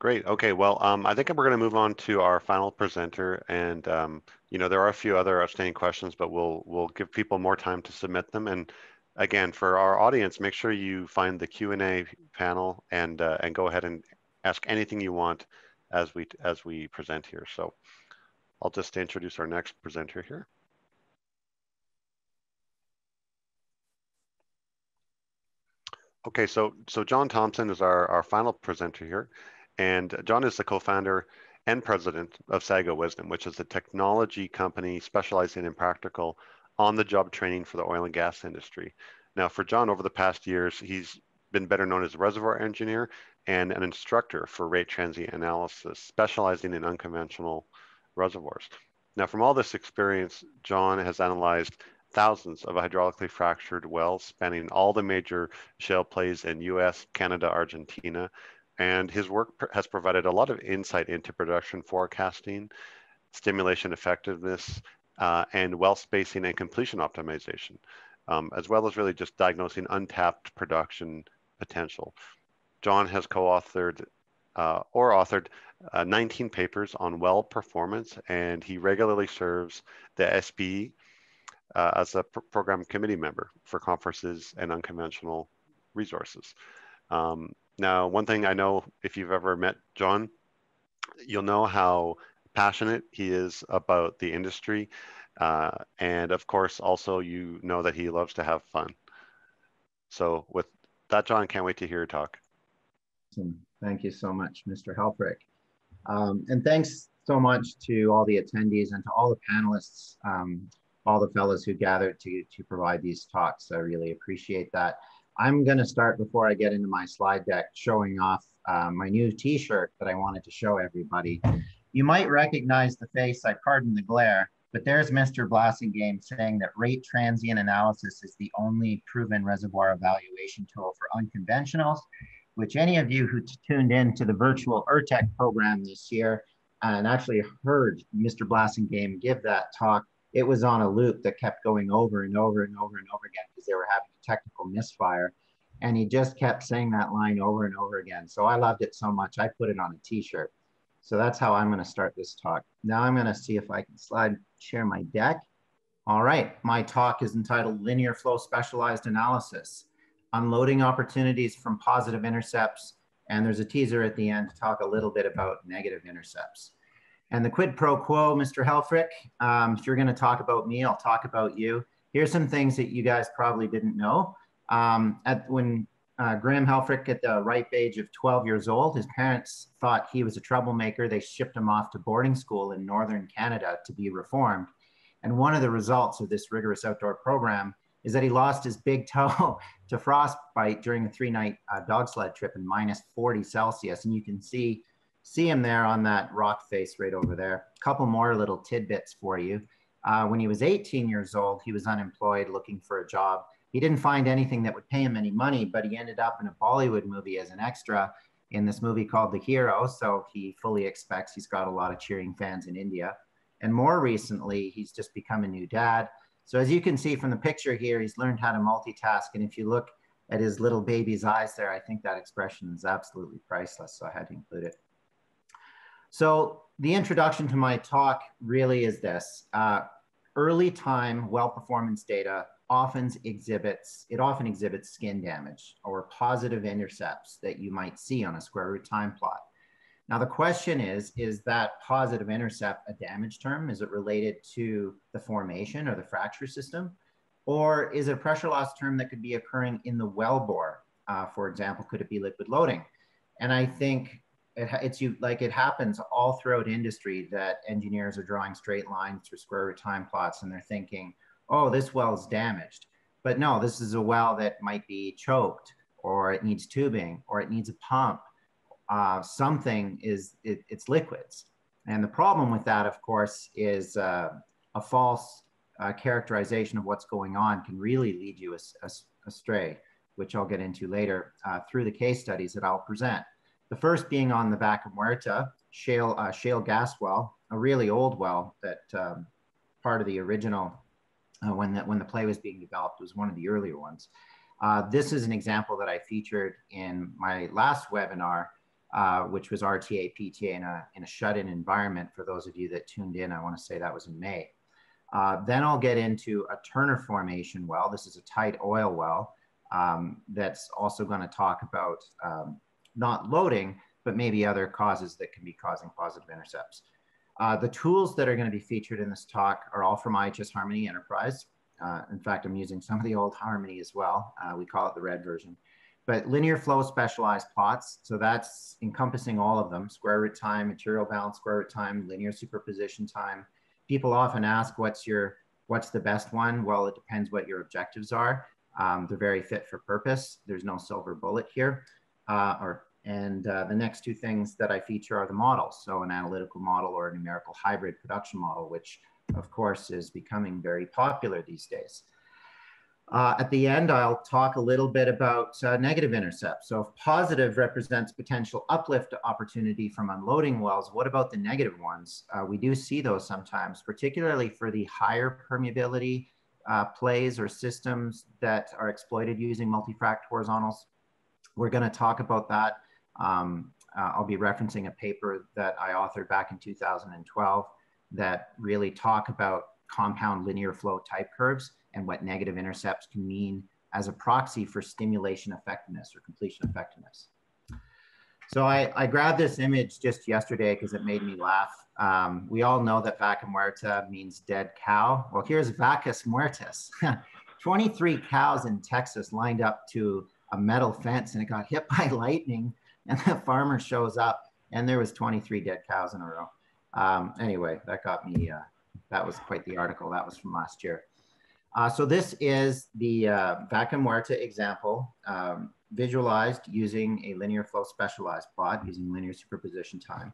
Great. Okay. Well, um, I think we're going to move on to our final presenter, and um, you know, there are a few other outstanding questions, but we'll we'll give people more time to submit them. And again, for our audience, make sure you find the Q and A panel and uh, and go ahead and ask anything you want as we as we present here. So I'll just introduce our next presenter here. Okay, so so John Thompson is our, our final presenter here, and John is the co-founder and president of SAGA Wisdom, which is a technology company specializing in practical on the job training for the oil and gas industry. Now for John, over the past years, he's been better known as a reservoir engineer and an instructor for rate transient analysis, specializing in unconventional reservoirs. Now from all this experience, John has analyzed thousands of hydraulically fractured wells spanning all the major shale plays in U S, Canada, Argentina, and his work has provided a lot of insight into production forecasting, stimulation effectiveness, uh, and well spacing and completion optimization, um, as well as really just diagnosing untapped production potential. John has co-authored uh, or authored uh, nineteen papers on well performance, and he regularly serves the S P E uh, as a pr program committee member for conferences and unconventional resources. Um, Now, one thing I know, if you've ever met John, you'll know how passionate he is about the industry. Uh, and of course, also, you know that he loves to have fun. So with that, John, can't wait to hear your talk. Thank you so much, Mister Helfrich. Um, and thanks so much to all the attendees and to all the panelists, um, all the fellows who gathered to, to provide these talks. I really appreciate that. I'm going to start, before I get into my slide deck, showing off uh, my new t-shirt that I wanted to show everybody. You might recognize the face, I pardon the glare, but there's Mister Blasingame saying that rate transient analysis is the only proven reservoir evaluation tool for unconventionals, which any of you who tuned in to the virtual ERTEC program this year and actually heard Mister Blasingame give that talk, it was on a loop that kept going over and over and over and over again because they were having a technical misfire. And he just kept saying that line over and over again. So I loved it so much, I put it on a t-shirt. So that's how I'm gonna start this talk. Now I'm gonna see if I can slide share my deck. All right, my talk is entitled Linear Flow Specialized Analysis, Unloading Opportunities from Positive Intercepts. And there's a teaser at the end to talk a little bit about negative intercepts. And the quid pro quo, Mister Helfrich, um, if you're going to talk about me, I'll talk about you. Here's some things that you guys probably didn't know. Um, at, when uh, Graham Helfrich, at the ripe age of twelve years old, his parents thought he was a troublemaker. They shipped him off to boarding school in northern Canada to be reformed. And one of the results of this rigorous outdoor program is that he lost his big toe to frostbite during a three-night uh, dog sled trip in minus forty Celsius. And you can see See him there on that rock face right over there. A couple more little tidbits for you. Uh, when he was eighteen years old, he was unemployed, looking for a job. He didn't find anything that would pay him any money, but he ended up in a Bollywood movie as an extra in this movie called The Hero. So he fully expects he's got a lot of cheering fans in India. And more recently, he's just become a new dad. So as you can see from the picture here, he's learned how to multitask. And if you look at his little baby's eyes there, I think that expression is absolutely priceless. So I had to include it. So the introduction to my talk really is this. Uh, early time well performance data often exhibits, it often exhibits skin damage or positive intercepts that you might see on a square root time plot. Now the question is, is that positive intercept a damage term? Is it related to the formation or the fracture system? Or is it a pressure loss term that could be occurring in the wellbore? Uh, for example, could it be liquid loading? And I think It, it's you like it happens all throughout industry that engineers are drawing straight lines through square root time plots and they're thinking, oh, this well's damaged. But no, this is a well that might be choked, or it needs tubing, or it needs a pump. Uh, something is, it, it's liquids. And the problem with that, of course, is uh, a false uh, characterization of what's going on can really lead you astray, which I'll get into later uh, through the case studies that I'll present. The first being on the Vaca Muerta shale, uh, shale gas well, a really old well that um, part of the original, uh, when, the, when the play was being developed, was one of the earlier ones. Uh, this is an example that I featured in my last webinar, uh, which was R T A, P T A in a, in a shut-in environment. For those of you that tuned in, I want to say that was in May. Uh, then I'll get into a Turner formation well. This is a tight oil well um, that's also going to talk about um, not loading, but maybe other causes that can be causing positive intercepts. Uh, the tools that are going to be featured in this talk are all from I H S Harmony Enterprise. Uh, in fact, I'm using some of the old Harmony as well. Uh, we call it the red version. But linear flow specialized plots, so that's encompassing all of them: square root time, material balance square root time, linear superposition time. People often ask, what's your, what's the best one? Well, it depends what your objectives are. Um, they're very fit for purpose. There's no silver bullet here. Uh, or, and uh, the next two things that I feature are the models. So an analytical model or a numerical hybrid production model, which of course is becoming very popular these days. Uh, at the end, I'll talk a little bit about uh, negative intercepts. So if positive represents potential uplift opportunity from unloading wells, what about the negative ones? Uh, we do see those sometimes, particularly for the higher permeability uh, plays or systems that are exploited using multi-fract horizontals. We're going to talk about that. Um, uh, I'll be referencing a paper that I authored back in two thousand twelve that really talk about compound linear flow type curves and what negative intercepts can mean as a proxy for stimulation effectiveness or completion effectiveness. So I, I grabbed this image just yesterday because it made me laugh. Um, we all know that Vaca Muerta means dead cow. Well, here's Vacas Muertas. twenty-three cows in Texas lined up to a metal fence and it got hit by lightning and the farmer shows up and there was twenty-three dead cows in a row. Um, anyway, that got me, uh, that was quite the article. That was from last year. Uh, so this is the uh, Vaca Muerta example um, visualized using a linear flow specialized plot using linear superposition time.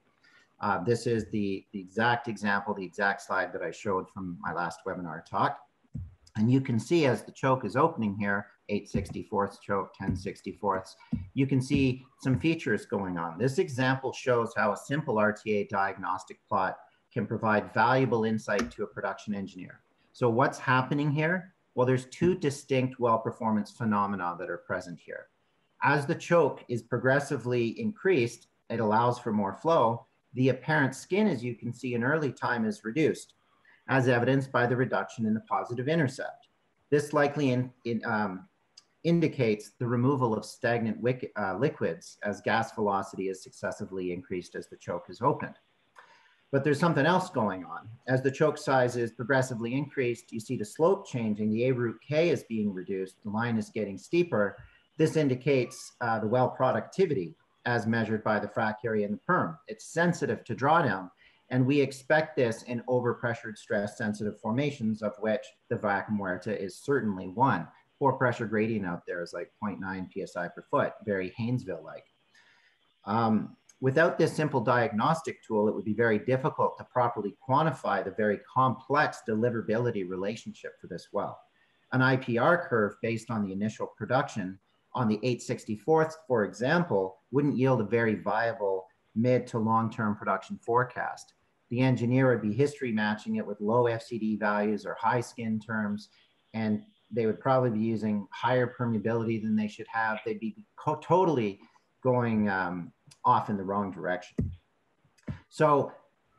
Uh, this is the, the exact example, the exact slide that I showed from my last webinar talk. And you can see as the choke is opening here, eight sixty-fourths choke, ten sixty-fourths, you can see some features going on. This example shows how a simple R T A diagnostic plot can provide valuable insight to a production engineer. So what's happening here? Well, there's two distinct well performance phenomena that are present here. As the choke is progressively increased, it allows for more flow. The apparent skin, as you can see in early time, is reduced, as evidenced by the reduction in the positive intercept. This likely in, in, um, indicates the removal of stagnant wick, uh, liquids as gas velocity is successively increased as the choke is opened. But there's something else going on. As the choke size is progressively increased, you see the slope changing, the A root K is being reduced, the line is getting steeper. This indicates uh, the well productivity as measured by the frac area in the perm. It's sensitive to drawdown, and we expect this in overpressured stress sensitive formations, of which the Vaca Muerta is certainly one. Pore pressure gradient out there is like zero point nine P S I per foot, very Haynesville-like. Um, Without this simple diagnostic tool, it would be very difficult to properly quantify the very complex deliverability relationship for this well. An I P R curve based on the initial production on the eight sixty-fourths, for example, wouldn't yield a very viable mid to long-term production forecast. The engineer would be history matching it with low F C D values or high skin terms, and they would probably be using higher permeability than they should have. They'd be totally going um, off in the wrong direction. So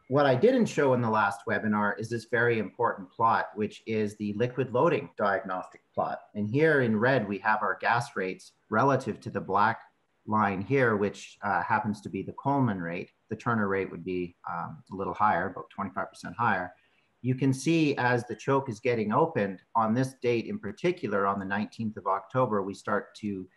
what I didn't show in the last webinar is this very important plot, which is the liquid loading diagnostic plot. And here in red, we have our gas rates relative to the black line here, which uh, happens to be the Coleman rate. The Turner rate would be um, a little higher, about twenty-five percent higher. You can see as the choke is getting opened on this date in particular, on the nineteenth of October, we start to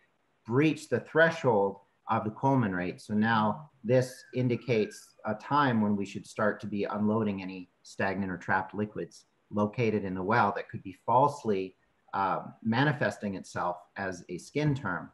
breach the threshold of the Coleman rate. So now this indicates a time when we should start to be unloading any stagnant or trapped liquids located in the well that could be falsely uh, manifesting itself as a skin term.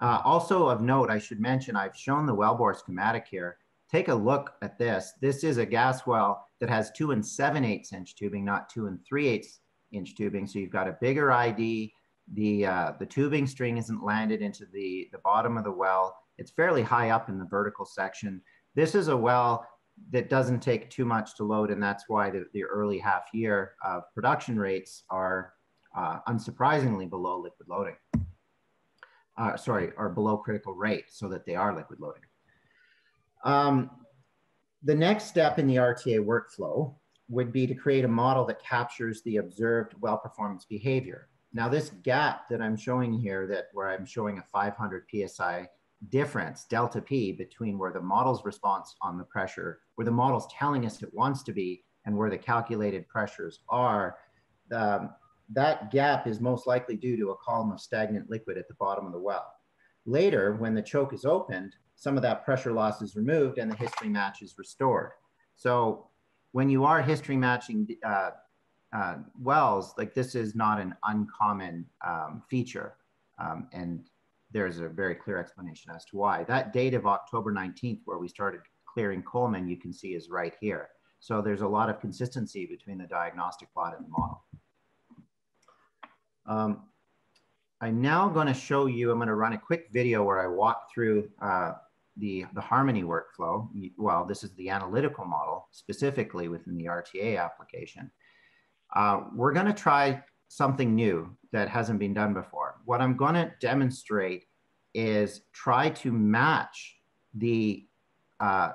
Uh, also of note, I should mention, I've shown the wellbore schematic here. Take a look at this. This is a gas well that has two and seven eighths inch tubing, not two and three eighths inch tubing. So you've got a bigger I D. The, uh, the tubing string isn't landed into the, the bottom of the well. It's fairly high up in the vertical section. This is a well that doesn't take too much to load, and that's why the, the early half year of production rates are uh, unsurprisingly below liquid loading. Uh, sorry, are below critical rate so that they are liquid loading. Um, the next step in the R T A workflow would be to create a model that captures the observed well performance behavior. Now this gap that I'm showing here, that where I'm showing a five hundred P S I difference, delta P, between where the model's response on the pressure, where the model's telling us it wants to be, and where the calculated pressures are, the, that gap is most likely due to a column of stagnant liquid at the bottom of the well. Later, when the choke is opened, some of that pressure loss is removed and the history match is restored. So when you are history matching uh, uh, wells, like this is not an uncommon um, feature. Um, and there's a very clear explanation as to why. That date of October nineteenth, where we started clearing Coleman, you can see is right here. So there's a lot of consistency between the diagnostic plot and the model. Um, I'm now going to show you, I'm going to run a quick video where I walk through uh, the, the Harmony workflow. Well, this is the analytical model specifically within the R T A application. Uh, we're going to try something new that hasn't been done before. What I'm going to demonstrate is try to match the uh,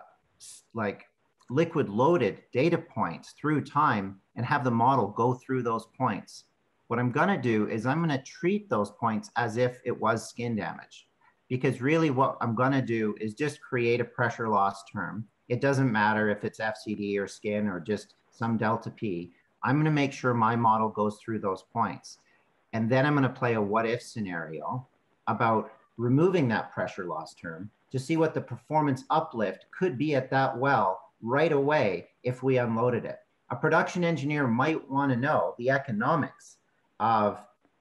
like liquid loaded data points through time and have the model go through those points. What I'm going to do is I'm going to treat those points as if it was skin damage, because really what I'm going to do is just create a pressure loss term. It doesn't matter if it's F C D or skin or just some delta P. I'm going to make sure my model goes through those points. And then I'm going to play a what if scenario about removing that pressure loss term to see what the performance uplift could be at that well right away if we unloaded it. A production engineer might want to know the economics of,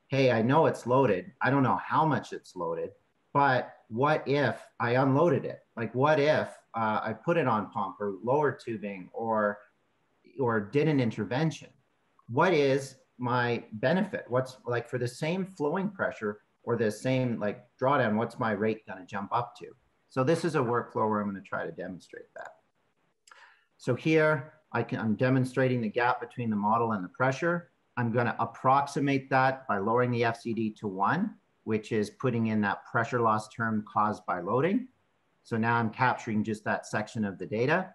hey, I know it's loaded. I don't know how much it's loaded, but what if I unloaded it? Like what if uh, I put it on pump or lower tubing or or did an intervention? What is my benefit? What's like for the same flowing pressure or the same like drawdown, what's my rate gonna jump up to? So this is a workflow where I'm gonna try to demonstrate that. So here I can, I'm demonstrating the gap between the model and the pressure. I'm gonna approximate that by lowering the F C D to one, which is putting in that pressure loss term caused by loading. So now I'm capturing just that section of the data.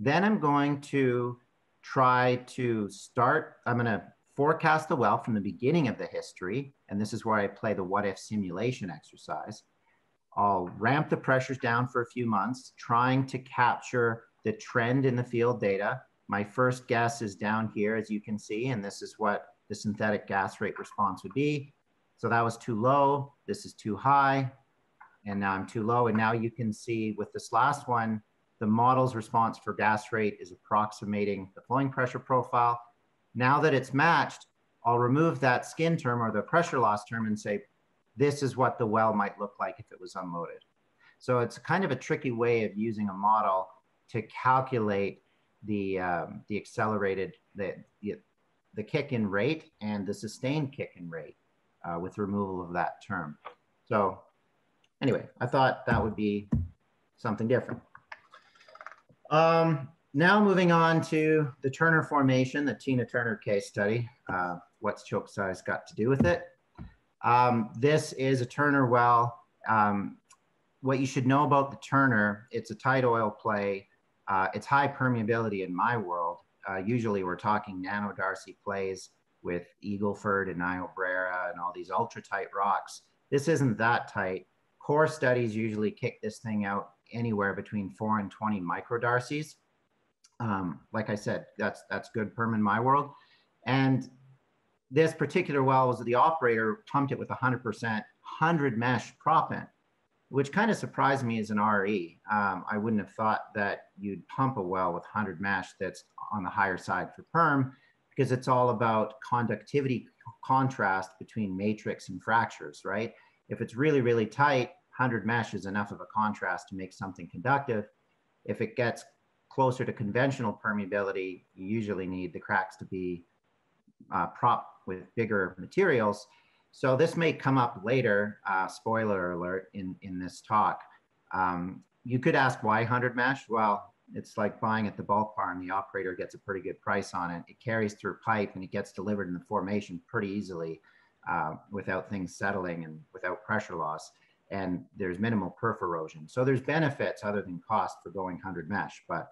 Then I'm going to try to start, I'm going to forecast the well from the beginning of the history. And this is where I play the what if simulation exercise. I'll ramp the pressures down for a few months, trying to capture the trend in the field data. My first guess is down here, as you can see, and this is what the synthetic gas rate response would be. So that was too low, this is too high, and now I'm too low. And now you can see with this last one, the model's response for gas rate is approximating the flowing pressure profile. Now that it's matched, I'll remove that skin term or the pressure loss term and say, this is what the well might look like if it was unloaded. So it's kind of a tricky way of using a model to calculate the, um, the accelerated, the, the, the kick-in rate and the sustained kick-in rate uh, with removal of that term. So anyway, I thought that would be something different. Um, now moving on to the Turner formation, the Tina Turner case study. Uh, what's choke size got to do with it? Um, this is a Turner well. Um, what you should know about the Turner, it's a tight oil play. Uh, it's high permeability in my world. Uh, usually we're talking nano Darcy plays with Eagle Ford and Niobrara and all these ultra tight rocks. This isn't that tight. Core studies usually kick this thing out anywhere between four and twenty microdarcies. Um, like I said, that's, that's good perm in my world. And this particular well was the operator pumped it with one hundred percent one hundred mesh proppant, which kind of surprised me as an R E. Um, I wouldn't have thought that you'd pump a well with one hundred mesh that's on the higher side for perm, because it's all about conductivity contrast between matrix and fractures, right? If it's really, really tight, one hundred mesh is enough of a contrast to make something conductive. If it gets closer to conventional permeability, you usually need the cracks to be uh, propped with bigger materials. So this may come up later, uh, spoiler alert, in, in this talk. Um, you could ask why one hundred mesh? Well, it's like buying at the bulk barn. The operator gets a pretty good price on it. It carries through pipe and it gets delivered in the formation pretty easily uh, without things settling and without pressure loss. And there's minimal perf erosion. So there's benefits other than cost for going one hundred mesh. But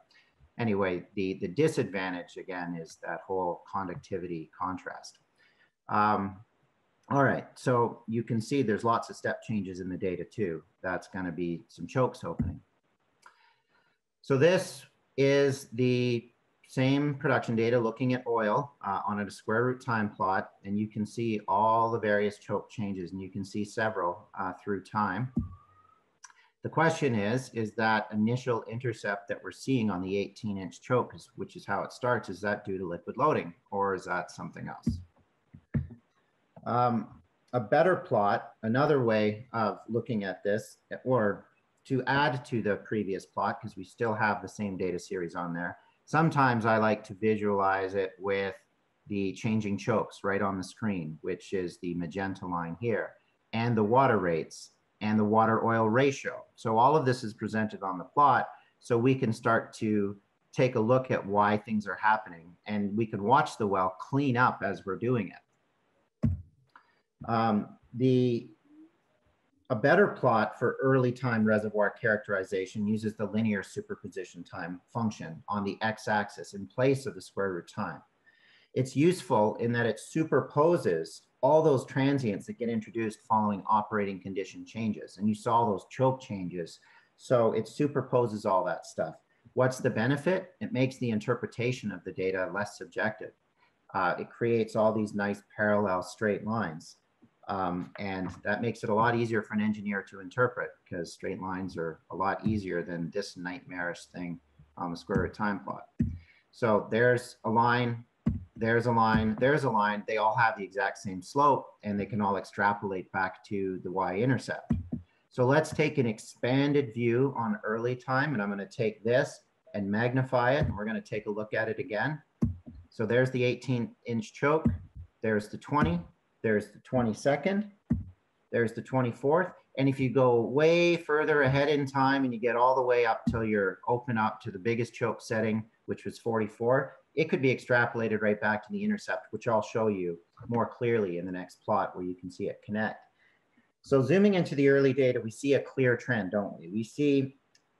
anyway, the, the disadvantage again is that whole conductivity contrast. Um, all right, so you can see there's lots of step changes in the data too. That's gonna be some chokes opening. So this is the same production data looking at oil uh, on a square root time plot, and you can see all the various choke changes, and you can see several uh, through time. The question is, is that initial intercept that we're seeing on the eighteen inch choke, is, which is how it starts, is that due to liquid loading or is that something else? Um, a better plot, another way of looking at this, or to add to the previous plot, because we still have the same data series on there. Sometimes I like to visualize it with the changing chokes right on the screen, which is the magenta line here, and the water rates and the water oil ratio. So all of this is presented on the plot, so we can start to take a look at why things are happening, and we can watch the well clean up as we're doing it. Um, the, a better plot for early time reservoir characterization uses the linear superposition time function on the x-axis in place of the square root time. It's useful in that it superposes all those transients that get introduced following operating condition changes. And you saw those choke changes. So it superposes all that stuff. What's the benefit? It makes the interpretation of the data less subjective. Uh, it creates all these nice parallel straight lines. Um, and that makes it a lot easier for an engineer to interpret, because straight lines are a lot easier than this nightmarish thing on the square root time plot. So there's a line. There's a line, there's a line, they all have the exact same slope and they can all extrapolate back to the y-intercept. So let's take an expanded view on early time, and I'm gonna take this and magnify it, and we're gonna take a look at it again. So there's the eighteen inch choke, there's the twenty, there's the twenty-second, there's the twenty-fourth, and if you go way further ahead in time and you get all the way up till you're open up to the biggest choke setting, which was forty-four, it could be extrapolated right back to the intercept, which I'll show you more clearly in the next plot where you can see it connect. So zooming into the early data, we see a clear trend, don't we? We see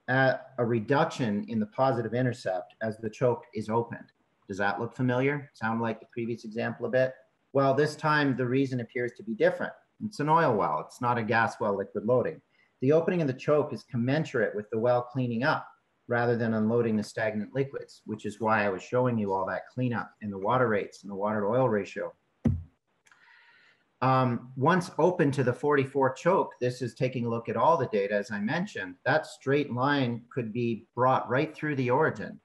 uh, a reduction in the positive intercept as the choke is opened. Does that look familiar? Sound like the previous example a bit? Well, this time the reason appears to be different. It's an oil well, it's not a gas well liquid loading. The opening of the choke is commensurate with the well cleaning up, rather than unloading the stagnant liquids, which is why I was showing you all that cleanup in the water rates and the water to oil ratio. Um, once open to the forty-four choke, this is taking a look at all the data, as I mentioned, that straight line could be brought right through the origin.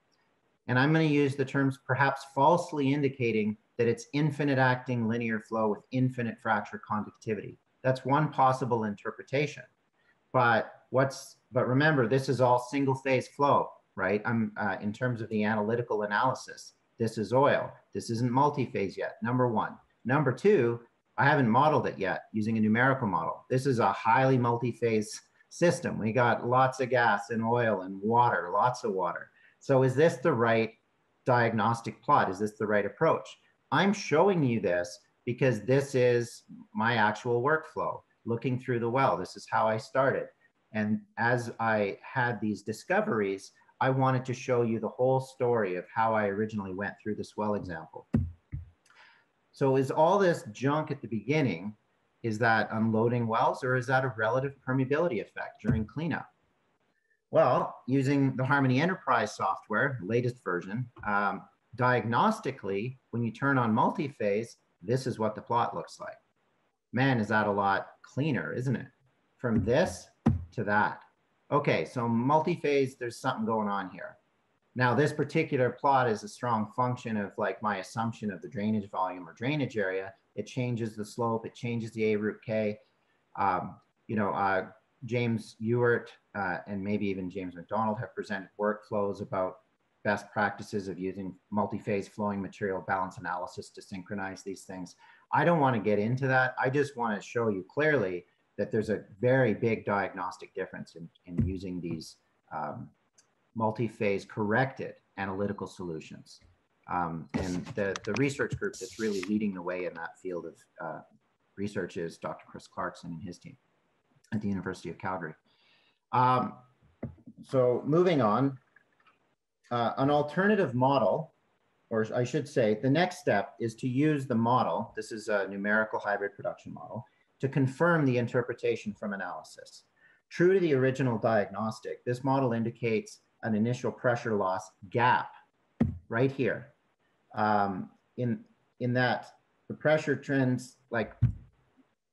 And I'm gonna use the terms perhaps falsely indicating that it's infinite acting linear flow with infinite fracture conductivity. That's one possible interpretation, but what's But remember, this is all single phase flow, right? I'm, uh, in terms of the analytical analysis, this is oil. This isn't multi-phase yet, number one. Number two, I haven't modeled it yet using a numerical model. This is a highly multi-phase system. We got lots of gas and oil and water, lots of water. So is this the right diagnostic plot? Is this the right approach? I'm showing you this because this is my actual workflow, looking through the well. This is how I started. And as I had these discoveries, I wanted to show you the whole story of how I originally went through this well example. So is all this junk at the beginning, is that unloading wells, or is that a relative permeability effect during cleanup? Well, using the Harmony Enterprise software, latest version, um, diagnostically, when you turn on multi-phase, this is what the plot looks like. Man, is that a lot cleaner, isn't it? From this to that. Okay, so multi-phase, there's something going on here. Now this particular plot is a strong function of like my assumption of the drainage volume or drainage area. It changes the slope, it changes the A root K. Um, you know, uh, James Ewart uh, and maybe even James McDonald have presented workflows about best practices of using multi-phase flowing material balance analysis to synchronize these things. I don't want to get into that. I just want to show you clearly that there's a very big diagnostic difference in, in using these um, multi-phase corrected analytical solutions. Um, and the, the research group that's really leading the way in that field of uh, research is Doctor Chris Clarkson and his team at the University of Calgary. Um, so moving on, uh, an alternative model, or I should say, the next step is to use the model. This is a numerical hybrid production model, to confirm the interpretation from analysis. True to the original diagnostic, this model indicates an initial pressure loss gap right here. Um, in, in that the pressure trends like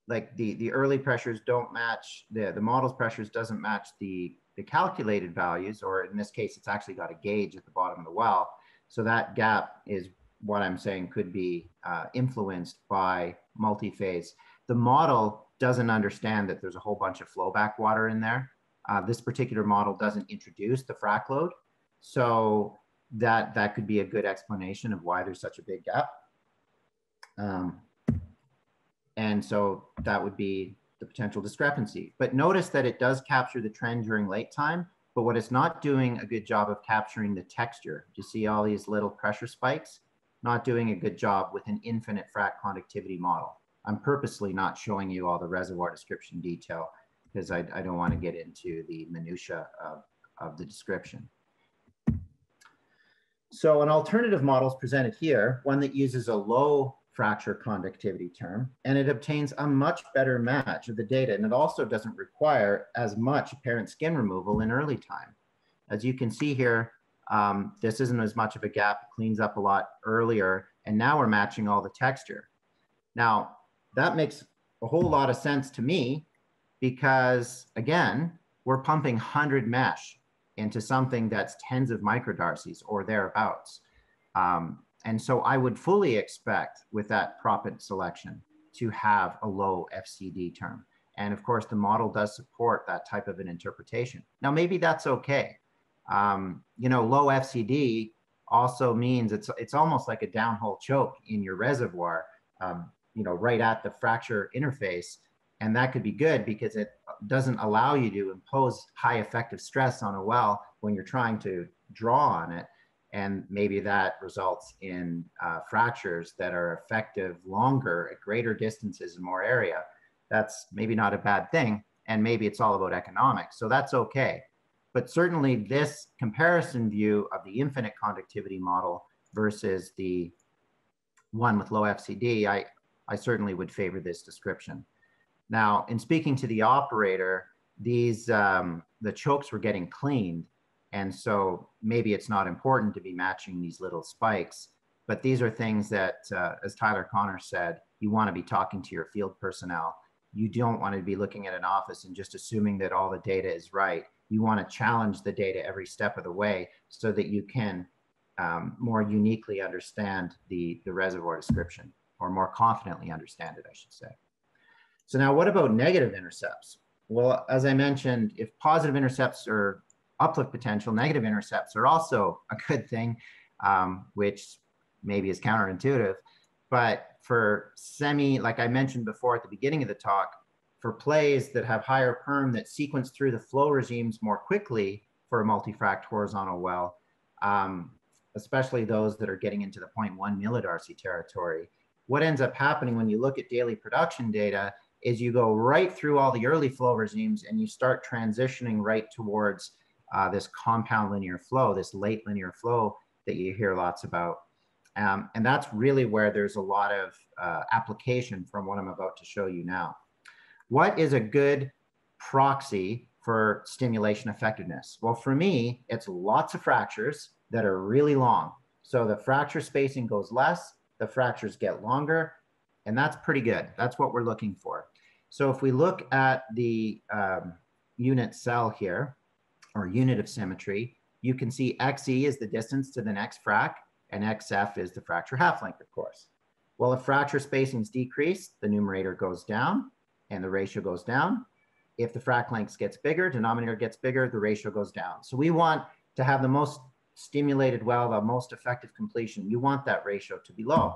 like the, the early pressures don't match, the, the model's pressures doesn't match the, the calculated values, or in this case, it's actually got a gauge at the bottom of the well. So that gap is what I'm saying could be uh, influenced by multi-phase. The model doesn't understand that there's a whole bunch of flowback water in there. Uh, this particular model doesn't introduce the frac load. So that, that could be a good explanation of why there's such a big gap. Um, and so that would be the potential discrepancy. But notice that it does capture the trend during late time, but what it's not doing a good job of capturing the texture. You see all these little pressure spikes, not doing a good job with an infinite frac conductivity model. I'm purposely not showing you all the reservoir description detail because I, I don't want to get into the minutia of, of the description. So an alternative model is presented here, one that uses a low fracture conductivity term, and it obtains a much better match of the data. And it also doesn't require as much apparent skin removal in early time. As you can see here, um, this isn't as much of a gap, it cleans up a lot earlier, and now we're matching all the texture. Now, that makes a whole lot of sense to me because, again, we're pumping one hundred mesh into something that's tens of microdarcies or thereabouts. Um, and so I would fully expect with that proppant selection to have a low F C D term. And of course, the model does support that type of an interpretation. Now, maybe that's okay. Um, you know, low F C D also means it's, it's almost like a downhole choke in your reservoir, um, you know, right at the fracture interface. And that could be good because it doesn't allow you to impose high effective stress on a well when you're trying to draw on it. And maybe that results in uh, fractures that are effective longer at greater distances and more area. That's maybe not a bad thing. And maybe it's all about economics. So that's okay. But certainly this comparison view of the infinite conductivity model versus the one with low F C D, I, I certainly would favor this description. Now, in speaking to the operator, these um, the chokes were getting cleaned, and so maybe it's not important to be matching these little spikes, but these are things that, uh, as Tyler Connor said, you want to be talking to your field personnel. You don't want to be looking at an office and just assuming that all the data is right. You want to challenge the data every step of the way so that you can um, more uniquely understand the, the reservoir description, or more confidently understand it, I should say. So now what about negative intercepts? Well, as I mentioned, if positive intercepts are uplift potential, negative intercepts are also a good thing, um, which maybe is counterintuitive. But for semi, like I mentioned before at the beginning of the talk, for plays that have higher perm that sequence through the flow regimes more quickly for a multi-fract horizontal well, um, especially those that are getting into the zero point one millidarcy territory, what ends up happening when you look at daily production data is you go right through all the early flow regimes and you start transitioning right towards uh, this compound linear flow, this late linear flow that you hear lots about. Um, and that's really where there's a lot of uh, application from what I'm about to show you now. What is a good proxy for stimulation effectiveness? Well, for me, it's lots of fractures that are really long. So the fracture spacing goes less, the fractures get longer, and that's pretty good. That's what we're looking for. So if we look at the um, unit cell here, or unit of symmetry, you can see X E is the distance to the next frac, and X F is the fracture half length, of course. Well, if fracture spacings decrease, the numerator goes down, and the ratio goes down. If the frac length gets bigger, denominator gets bigger, the ratio goes down. So we want to have the most stimulated well, the most effective completion. You want that ratio to be low.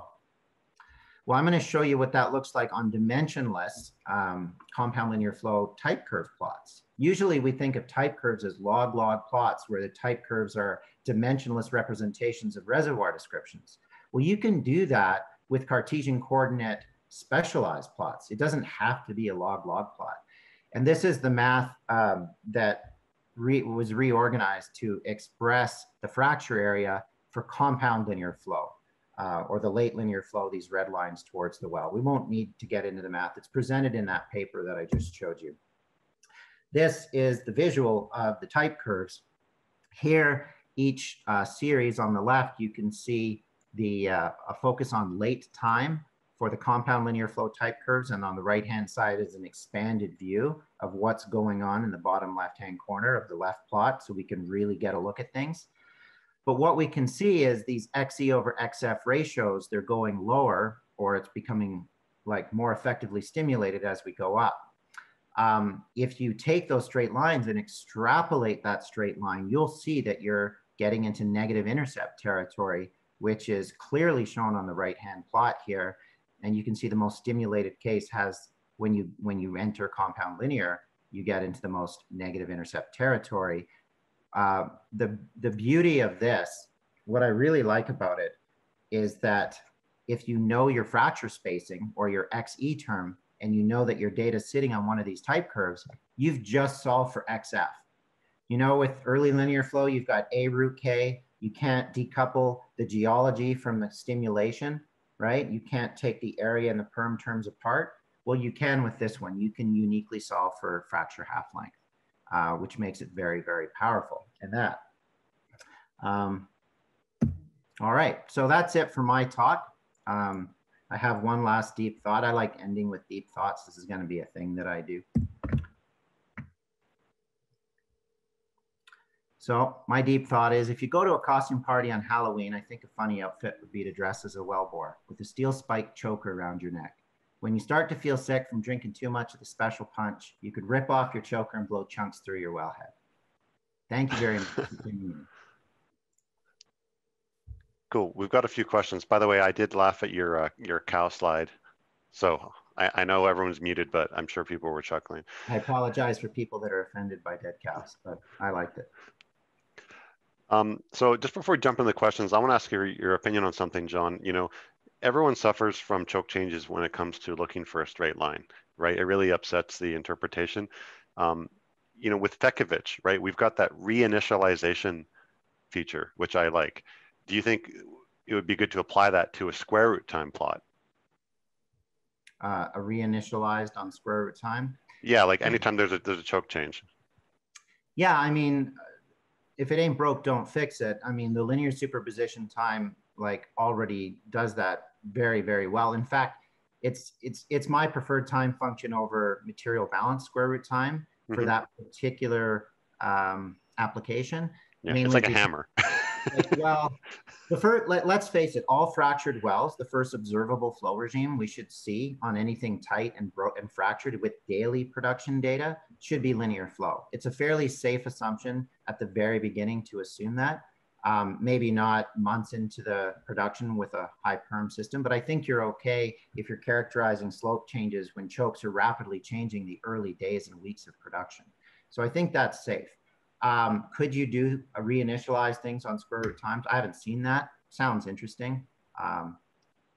Well, I'm going to show you what that looks like on dimensionless um, compound linear flow type curve plots. Usually we think of type curves as log-log plots where the type curves are dimensionless representations of reservoir descriptions. Well, you can do that with Cartesian coordinate specialized plots. It doesn't have to be a log-log plot. And this is the math um, that re was reorganized to express the fracture area for compound linear flow. Uh, or the late linear flow, these red lines towards the well. We won't need to get into the math. It's presented in that paper that I just showed you. This is the visual of the type curves. Here, each uh, series on the left, you can see the uh, a focus on late time for the compound linear flow type curves. And on the right-hand side is an expanded view of what's going on in the bottom left-hand corner of the left plot, so we can really get a look at things. But what we can see is these X E over X F ratios, they're going lower, or it's becoming like more effectively stimulated as we go up. Um, if you take those straight lines and extrapolate that straight line, you'll see that you're getting into negative intercept territory, which is clearly shown on the right-hand plot here. And you can see the most stimulated case has, when you, when you enter compound linear, you get into the most negative intercept territory. Uh, the, the beauty of this, what I really like about it, is that if you know your fracture spacing or your X E term, and you know that your data is sitting on one of these type curves, you've just solved for X F. You know, with early linear flow, you've got A root K. You can't decouple the geology from the stimulation, right? You can't take the area and the perm terms apart. Well, you can with this one. You can uniquely solve for fracture half length, uh, which makes it very, very powerful in that. Um, all right, so that's it for my talk. Um, I have one last deep thought. I like ending with deep thoughts. This is going to be a thing that I do. So my deep thought is, if you go to a costume party on Halloween, I think a funny outfit would be to dress as a wellbore with a steel spike choker around your neck. When you start to feel sick from drinking too much of the special punch, you could rip off your choker and blow chunks through your wellhead. Thank you very much for tuning in. Cool. We've got a few questions. By the way, I did laugh at your uh, your cow slide. So I, I know everyone's muted, but I'm sure people were chuckling. I apologize for people that are offended by dead cows, but I liked it. Um, so just before we jump into the questions, I want to ask your, your opinion on something, John. You know, everyone suffers from choke changes when it comes to looking for a straight line, right? It really upsets the interpretation. Um, you know, with Fekovic, right, we've got that reinitialization feature, which I like. Do you think it would be good to apply that to a square root time plot? Uh, a reinitialized on square root time? Yeah, like anytime there's a, there's a choke change. Yeah, I mean, if it ain't broke, don't fix it. I mean, the linear superposition time like already does that very, very well. In fact, it's, it's, it's my preferred time function over material balance square root time for mm-hmm. that particular um, application. Yeah, it's like a hammer. Like, well, the first, let, let's face it, all fractured wells, the first observable flow regime we should see on anything tight and broken and fractured with daily production data should be linear flow. It's a fairly safe assumption at the very beginning to assume that. Um, maybe not months into the production with a high perm system, but I think you're okay if you're characterizing slope changes when chokes are rapidly changing the early days and weeks of production. So I think that's safe. Um, could you do a reinitialize things on square root times? I haven't seen that. Sounds interesting. Um,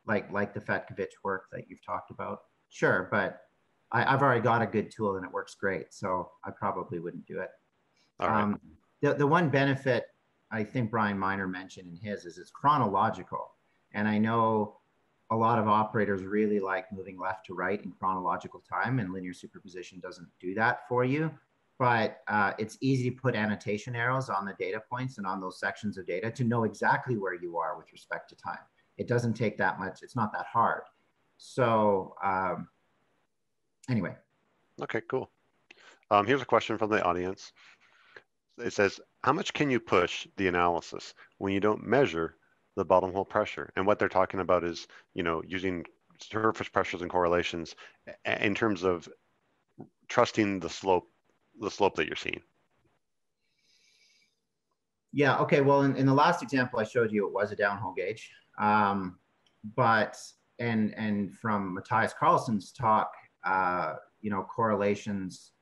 like, like the Fetkovich work that you've talked about. Sure, but I, I've already got a good tool and it works great. So I probably wouldn't do it. All right. Um, the, the one benefit I think Brian Miner mentioned in his is it's chronological. And I know a lot of operators really like moving left to right in chronological time, and linear superposition doesn't do that for you. But uh, it's easy to put annotation arrows on the data points and on those sections of data to know exactly where you are with respect to time. It doesn't take that much. It's not that hard. So um, anyway. Okay, cool. Um, here's a question from the audience. It says, how much can you push the analysis when you don't measure the bottom hole pressure? And what they're talking about is, you know, using surface pressures and correlations in terms of trusting the slope the slope that you're seeing. Yeah, okay, well, in, in the last example I showed you, it was a downhole gauge. Um, but, and, and from Matthias Carlson's talk, uh, you know, correlations,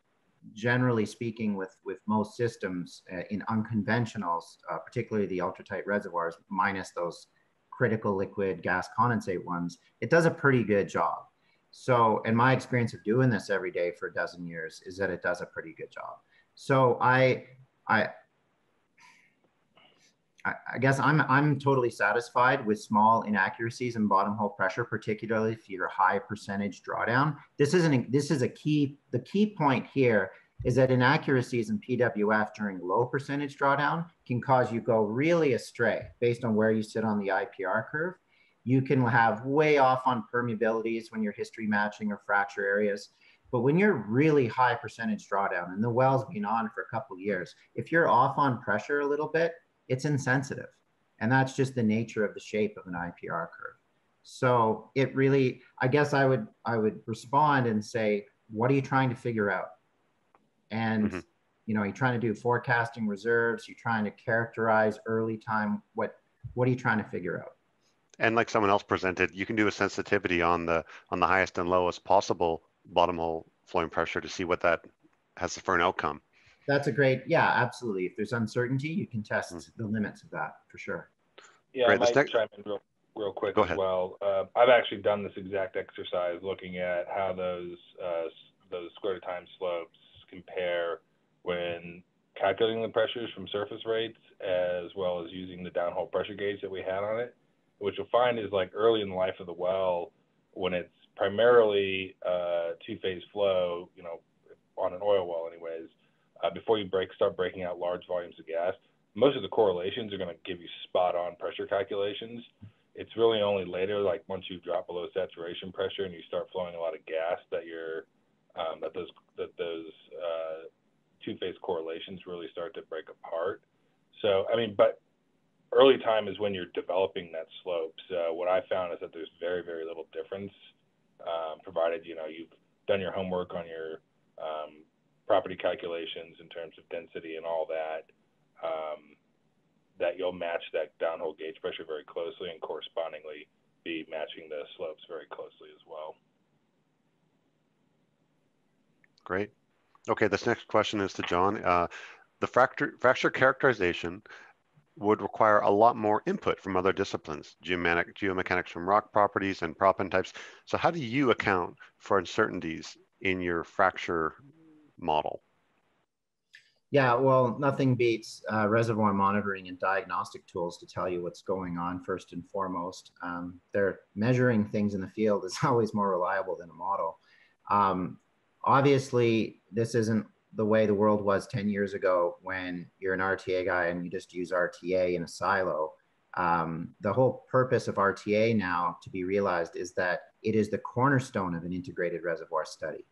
generally speaking with, with most systems uh, in unconventionals, uh, particularly the ultra-tight reservoirs, minus those critical liquid gas condensate ones, it does a pretty good job. So, and my experience of doing this every day for a dozen years is that it does a pretty good job. So I, I, I guess I'm, I'm totally satisfied with small inaccuracies in bottom hole pressure, particularly if you're a high percentage drawdown. This isn't, this is a key, the key point here is that inaccuracies in P W F during low percentage drawdown can cause you go really astray based on where you sit on the I P R curve. You can have way off on permeabilities when you're history matching or fracture areas. But when you're really high percentage drawdown and the well's been on for a couple of years, if you're off on pressure a little bit, it's insensitive. And that's just the nature of the shape of an I P R curve. So it really, I guess I would, I would respond and say, what are you trying to figure out? And, mm-hmm. you know, you're trying to do forecasting reserves, you're trying to characterize early time. What, what are you trying to figure out? And like someone else presented, you can do a sensitivity on the, on the highest and lowest possible bottom hole flowing pressure to see what that has for an outcome. That's a great, yeah, absolutely. If there's uncertainty, you can test mm-hmm. the limits of that for sure. Yeah, right, I might next... chime in real, real quick Go as ahead. well. Uh, I've actually done this exact exercise looking at how those, uh, those square to time slopes compare when calculating the pressures from surface rates, as well as using the downhole pressure gauge that we had on it. What you'll find is, like, early in the life of the well, when it's primarily uh, two-phase flow, you know, on an oil well anyways, uh, before you break, start breaking out large volumes of gas, most of the correlations are going to give you spot-on pressure calculations. It's really only later, like once you drop below saturation pressure and you start flowing a lot of gas, that you're um, that those that those uh, two-phase correlations really start to break apart. So I mean, but early time is when you're developing that slope. So what I found is that there's very very little difference. Um, provided, you know, you've done your homework on your um, property calculations in terms of density and all that, um, that you'll match that downhole gauge pressure very closely and correspondingly be matching the slopes very closely as well. Great. Okay, this next question is to John. Uh, the fracture, fracture characterization would require a lot more input from other disciplines, geomechanics, geomechanics from rock properties and proppant types. So how do you account for uncertainties in your fracture model? Yeah, well, nothing beats uh, reservoir monitoring and diagnostic tools to tell you what's going on first and foremost. Um, they're measuring things in the field is always more reliable than a model. Um, obviously, this isn't the way the world was ten years ago when you're an R T A guy and you just use R T A in a silo. Um, the whole purpose of R T A now to be realized is that it is the cornerstone of an integrated reservoir study.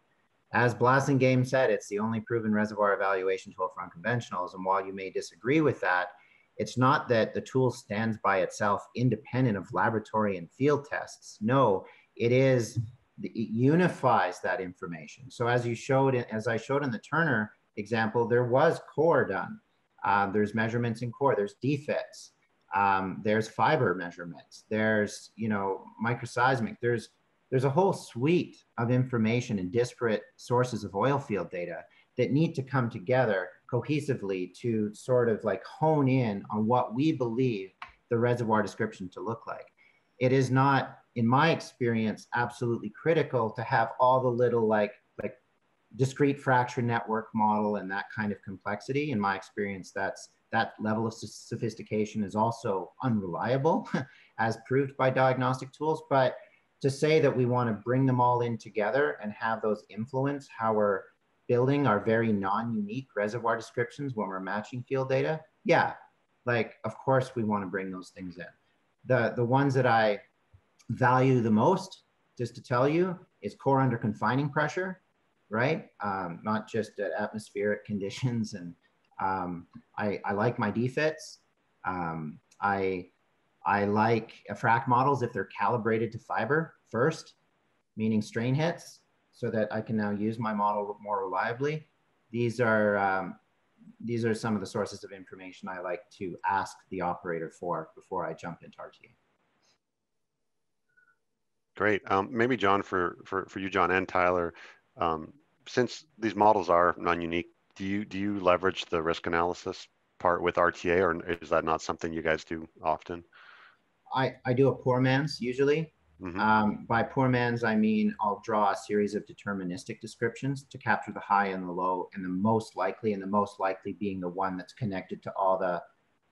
As Blasingame said, it's the only proven reservoir evaluation tool for unconventionals. And while you may disagree with that, it's not that the tool stands by itself independent of laboratory and field tests. No, it is it unifies that information. So as you showed, in, as I showed in the Turner example, there was core done. Uh, there's measurements in core, there's D F I Ts, um, there's fiber measurements, there's, you know, microseismic, there's, there's a whole suite of information and disparate sources of oil field data that need to come together cohesively to sort of like hone in on what we believe the reservoir description to look like. It is not, in my experience, absolutely critical to have all the little like, like discrete fracture network model and that kind of complexity. In my experience, that's, that level of sophistication is also unreliable as proved by diagnostic tools. But to say that we want to bring them all in together and have those influence how we're building our very non-unique reservoir descriptions when we're matching field data, yeah, like of course we want to bring those things in. The, the ones that I value the most, just to tell you, is core under confining pressure, right? Um, not just at atmospheric conditions. And um, I, I like my D F I Ts. Um, I, I like frac models if they're calibrated to fiber first, meaning strain hits, so that I can now use my model more reliably. These are, um, these are some of the sources of information I like to ask the operator for before I jump into R T A. Great. Um, maybe John, for, for, for you, John and Tyler, um, since these models are non-unique, do you, do you leverage the risk analysis part with R T A, or is that not something you guys do often? I, I do a poor man's usually. Mm-hmm. Um, by poor man's, I mean, I'll draw a series of deterministic descriptions to capture the high and the low and the most likely, and the most likely being the one that's connected to all the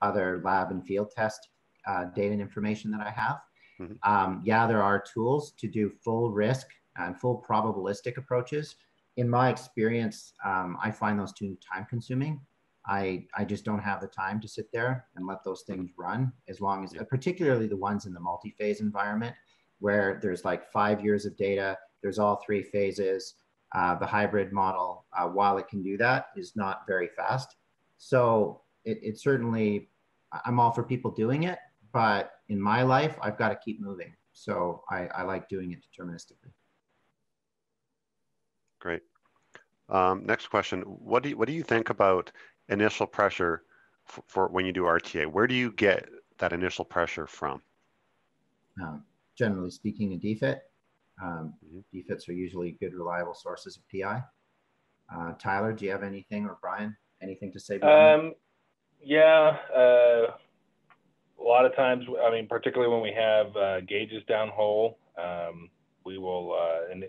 other lab and field test uh, data and information that I have. Um, yeah, there are tools to do full risk and full probabilistic approaches. In my experience, um, I find those too time consuming. I, I just don't have the time to sit there and let those things run as long as, yeah. particularly the ones in the multi-phase environment where there's like five years of data, there's all three phases. Uh, the hybrid model, uh, while it can do that, is not very fast. So it, it certainly, I'm all for people doing it, but in my life, I've got to keep moving. So I, I like doing it deterministically. Great. Um, next question, what do you, what do you think about initial pressure for, for when you do R T A? Where do you get that initial pressure from? Um, generally speaking, a D F I T. Um, D F I Ts are usually good, reliable sources of P I. Uh, Tyler, do you have anything, or Brian, anything to say about um, that? Yeah, uh, a lot of times, I mean, particularly when we have uh, gauges downhole, um, we will uh, and,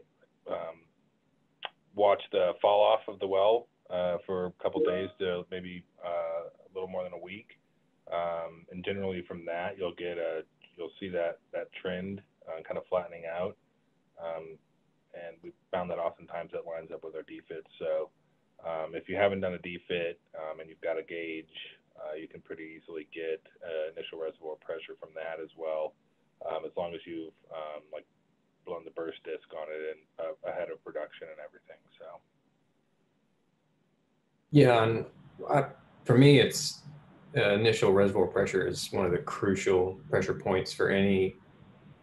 um, watch the fall off of the well uh, for a couple days to maybe uh, a little more than a week. Um, and generally from that, you'll get a, you'll see that, that trend uh, kind of flattening out. Um, and we found that oftentimes it lines up with our D F I T. So um, if you haven't done a D F I T um, and you've got a gauge, uh, you can pretty easily get uh, initial reservoir pressure from that as well, um, as long as you've um, like blown the burst disc on it and uh, ahead of production and everything. So yeah, and I, for me, it's uh, initial reservoir pressure is one of the crucial pressure points for any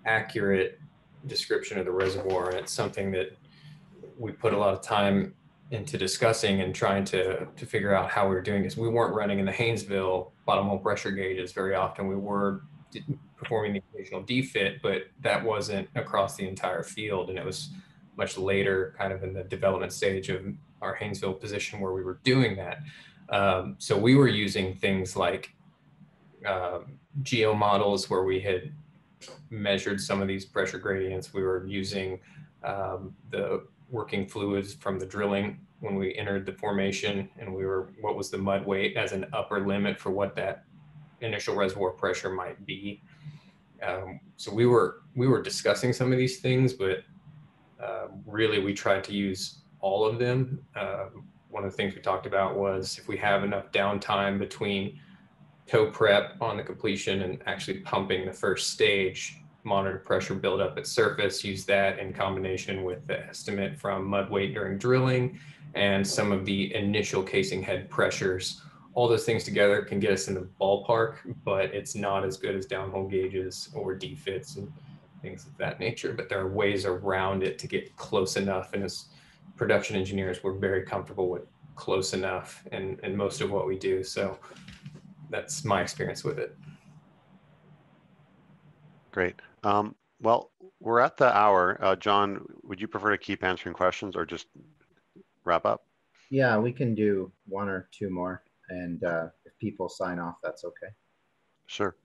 accurate description of the reservoir, and it's something that we put a lot of time into discussing and trying to to figure out how we were doing this. We weren't running in the Haynesville bottom hole pressure gauges very often. We were performing the occasional D F I T, but that wasn't across the entire field, and it was much later, kind of in the development stage of our Haynesville position, where we were doing that. Um, so we were using things like uh, geo models where we had measured some of these pressure gradients. We were using um, the working fluids from the drilling when we entered the formation, and we were, what was the mud weight as an upper limit for what that initial reservoir pressure might be. Um, so we were we were discussing some of these things, but uh, really we tried to use all of them. Uh, one of the things we talked about was if we have enough downtime between toe prep on the completion and actually pumping the first stage, monitor pressure buildup at surface, use that in combination with the estimate from mud weight during drilling and some of the initial casing head pressures. All those things together can get us in the ballpark, but it's not as good as downhole gauges or D F I Ts and things of that nature. But there are ways around it to get close enough. And as production engineers, we're very comfortable with close enough and, and most of what we do. So that's my experience with it. Great. Um, well, we're at the hour. Uh, John, would you prefer to keep answering questions or just wrap up? Yeah, we can do one or two more. And uh, if people sign off, that's okay. Sure.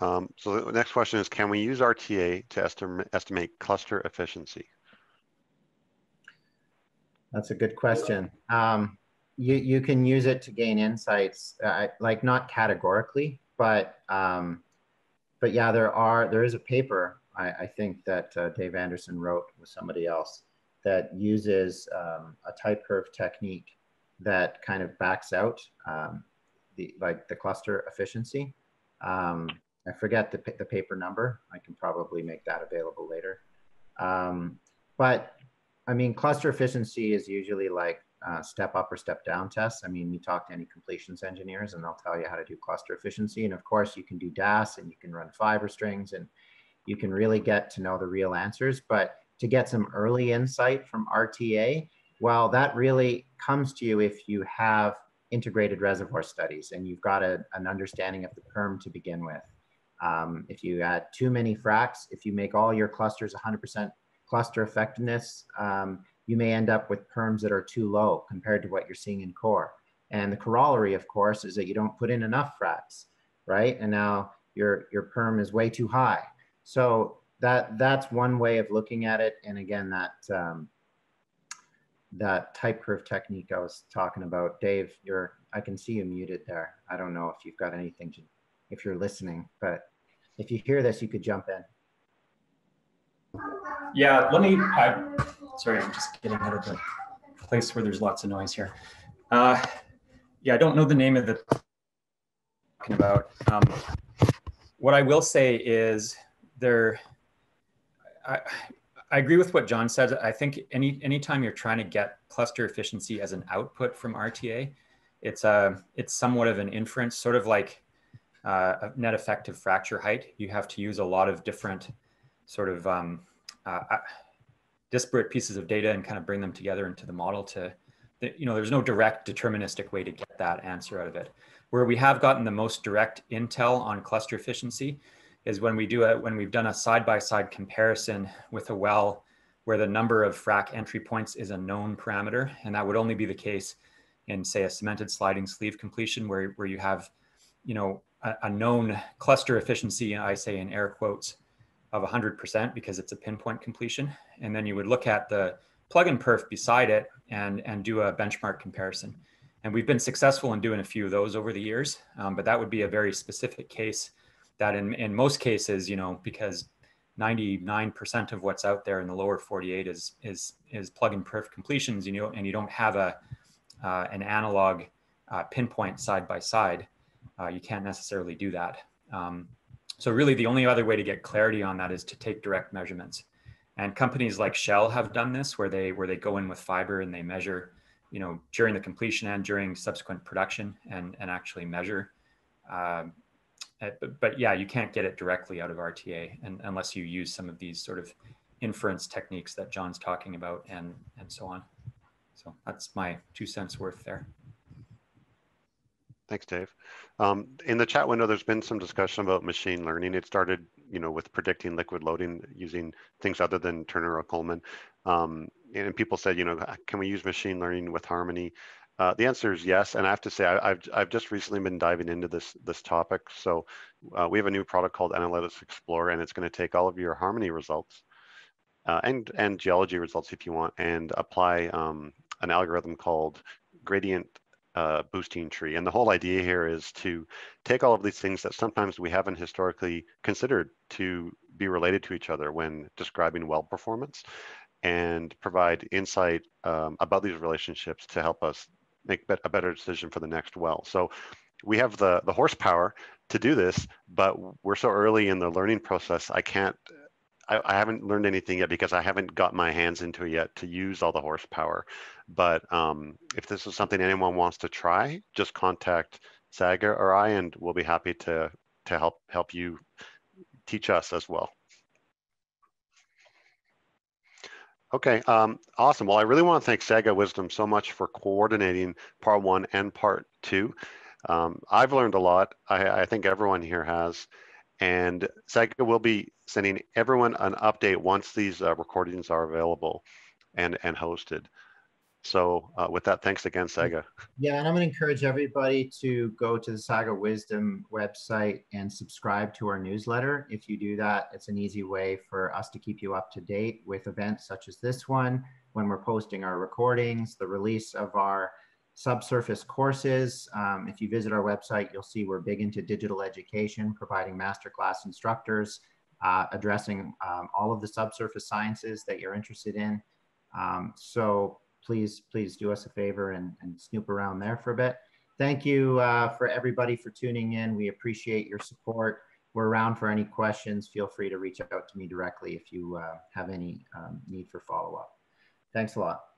Um, so the next question is, can we use R T A to estim estimate cluster efficiency? That's a good question. Um, You, you can use it to gain insights, uh, like not categorically, but um, but yeah, there are there is a paper I, I think that uh, Dave Anderson wrote with somebody else that uses um, a type curve technique that kind of backs out um, the like the cluster efficiency. Um, I forget the the paper number. I can probably make that available later. Um, but I mean, cluster efficiency is usually like Uh, step up or step down tests. I mean, you talk to any completions engineers and they'll tell you how to do cluster efficiency. And of course you can do D A S and you can run fiber strings and you can really get to know the real answers. But to get some early insight from R T A, well, that really comes to you if you have integrated reservoir studies and you've got a, an understanding of the Perm to begin with. Um, if you add too many fracs, if you make all your clusters one hundred percent cluster effectiveness, um, you may end up with perms that are too low compared to what you're seeing in core. And the corollary, of course, is that you don't put in enough fracs, right? And now your, your perm is way too high. So that, that's one way of looking at it. And again, that, um, that type curve technique I was talking about, Dave, you're, I can see you muted there. I don't know if you've got anything to, if you're listening, but if you hear this, you could jump in. Yeah, let me, I, sorry, I'm just getting out of the place where there's lots of noise here. Uh, yeah, I don't know the name of the talking about. Um, what I will say is there, I, I agree with what John said. I think any anytime you're trying to get cluster efficiency as an output from R T A, it's a it's somewhat of an inference, sort of like uh, net effective fracture height. You have to use a lot of different sort of um, uh, disparate pieces of data and kind of bring them together into the model to, you know, there's no direct deterministic way to get that answer out of it. Where we have gotten the most direct intel on cluster efficiency is when we do a, when we've done a side-by-side comparison with a well where the number of frac entry points is a known parameter. And that would only be the case in, say, a cemented sliding sleeve completion where, where you have, you know, a, a known cluster efficiency, I say in air quotes, of one hundred percent because it's a pinpoint completion. And then you would look at the plug and perf beside it and, and do a benchmark comparison. And we've been successful in doing a few of those over the years, um, but that would be a very specific case that in, in most cases, you know, because ninety-nine percent of what's out there in the lower forty-eight is is is plug and perf completions, you know, and you don't have a uh, an analog uh, pinpoint side by side, uh, you can't necessarily do that. Um, so really, the only other way to get clarity on that is to take direct measurements, and companies like Shell have done this, where they where they go in with fiber and they measure, you know, during the completion and during subsequent production, and and actually measure. Uh, But, but yeah, you can't get it directly out of R T A and, unless you use some of these sort of inference techniques that John's talking about and, and so on. So that's my two cents worth there. Thanks, Dave. Um, in the chat window, there's been some discussion about machine learning. It started, you know, with predicting liquid loading using things other than Turner or Coleman. Um, and people said, you know, can we use machine learning with Harmony? Uh, the answer is yes, and I have to say I, I've I've just recently been diving into this this topic. So uh, we have a new product called Analytics Explorer, and it's going to take all of your Harmony results uh, and and geology results if you want, and apply um, an algorithm called gradient uh, boosting tree. And the whole idea here is to take all of these things that sometimes we haven't historically considered to be related to each other when describing well performance, and provide insight um, about these relationships to help us make a better decision for the next well. So we have the, the horsepower to do this, but we're so early in the learning process, I can't, I, I haven't learned anything yet because I haven't got my hands into it yet to use all the horsepower. But um, if this is something anyone wants to try, just contact SAGA or I, and we'll be happy to, to help, help you teach us as well. Okay, um, awesome. Well, I really want to thank SAGA Wisdom so much for coordinating part one and part two. Um, I've learned a lot. I, I think everyone here has. And SAGA will be sending everyone an update once these uh, recordings are available and, and hosted. So uh, with that, thanks again, SAGA. Yeah, and I'm going to encourage everybody to go to the SAGA Wisdom website and subscribe to our newsletter. If you do that, it's an easy way for us to keep you up to date with events such as this one, when we're posting our recordings, the release of our subsurface courses. Um, if you visit our website, you'll see we're big into digital education, providing masterclass instructors, uh, addressing um, all of the subsurface sciences that you're interested in. Um, so Please, please do us a favor and, and snoop around there for a bit. Thank you uh, for everybody for tuning in. We appreciate your support. We're around for any questions. Feel free to reach out to me directly if you uh, have any um, need for follow-up. Thanks a lot.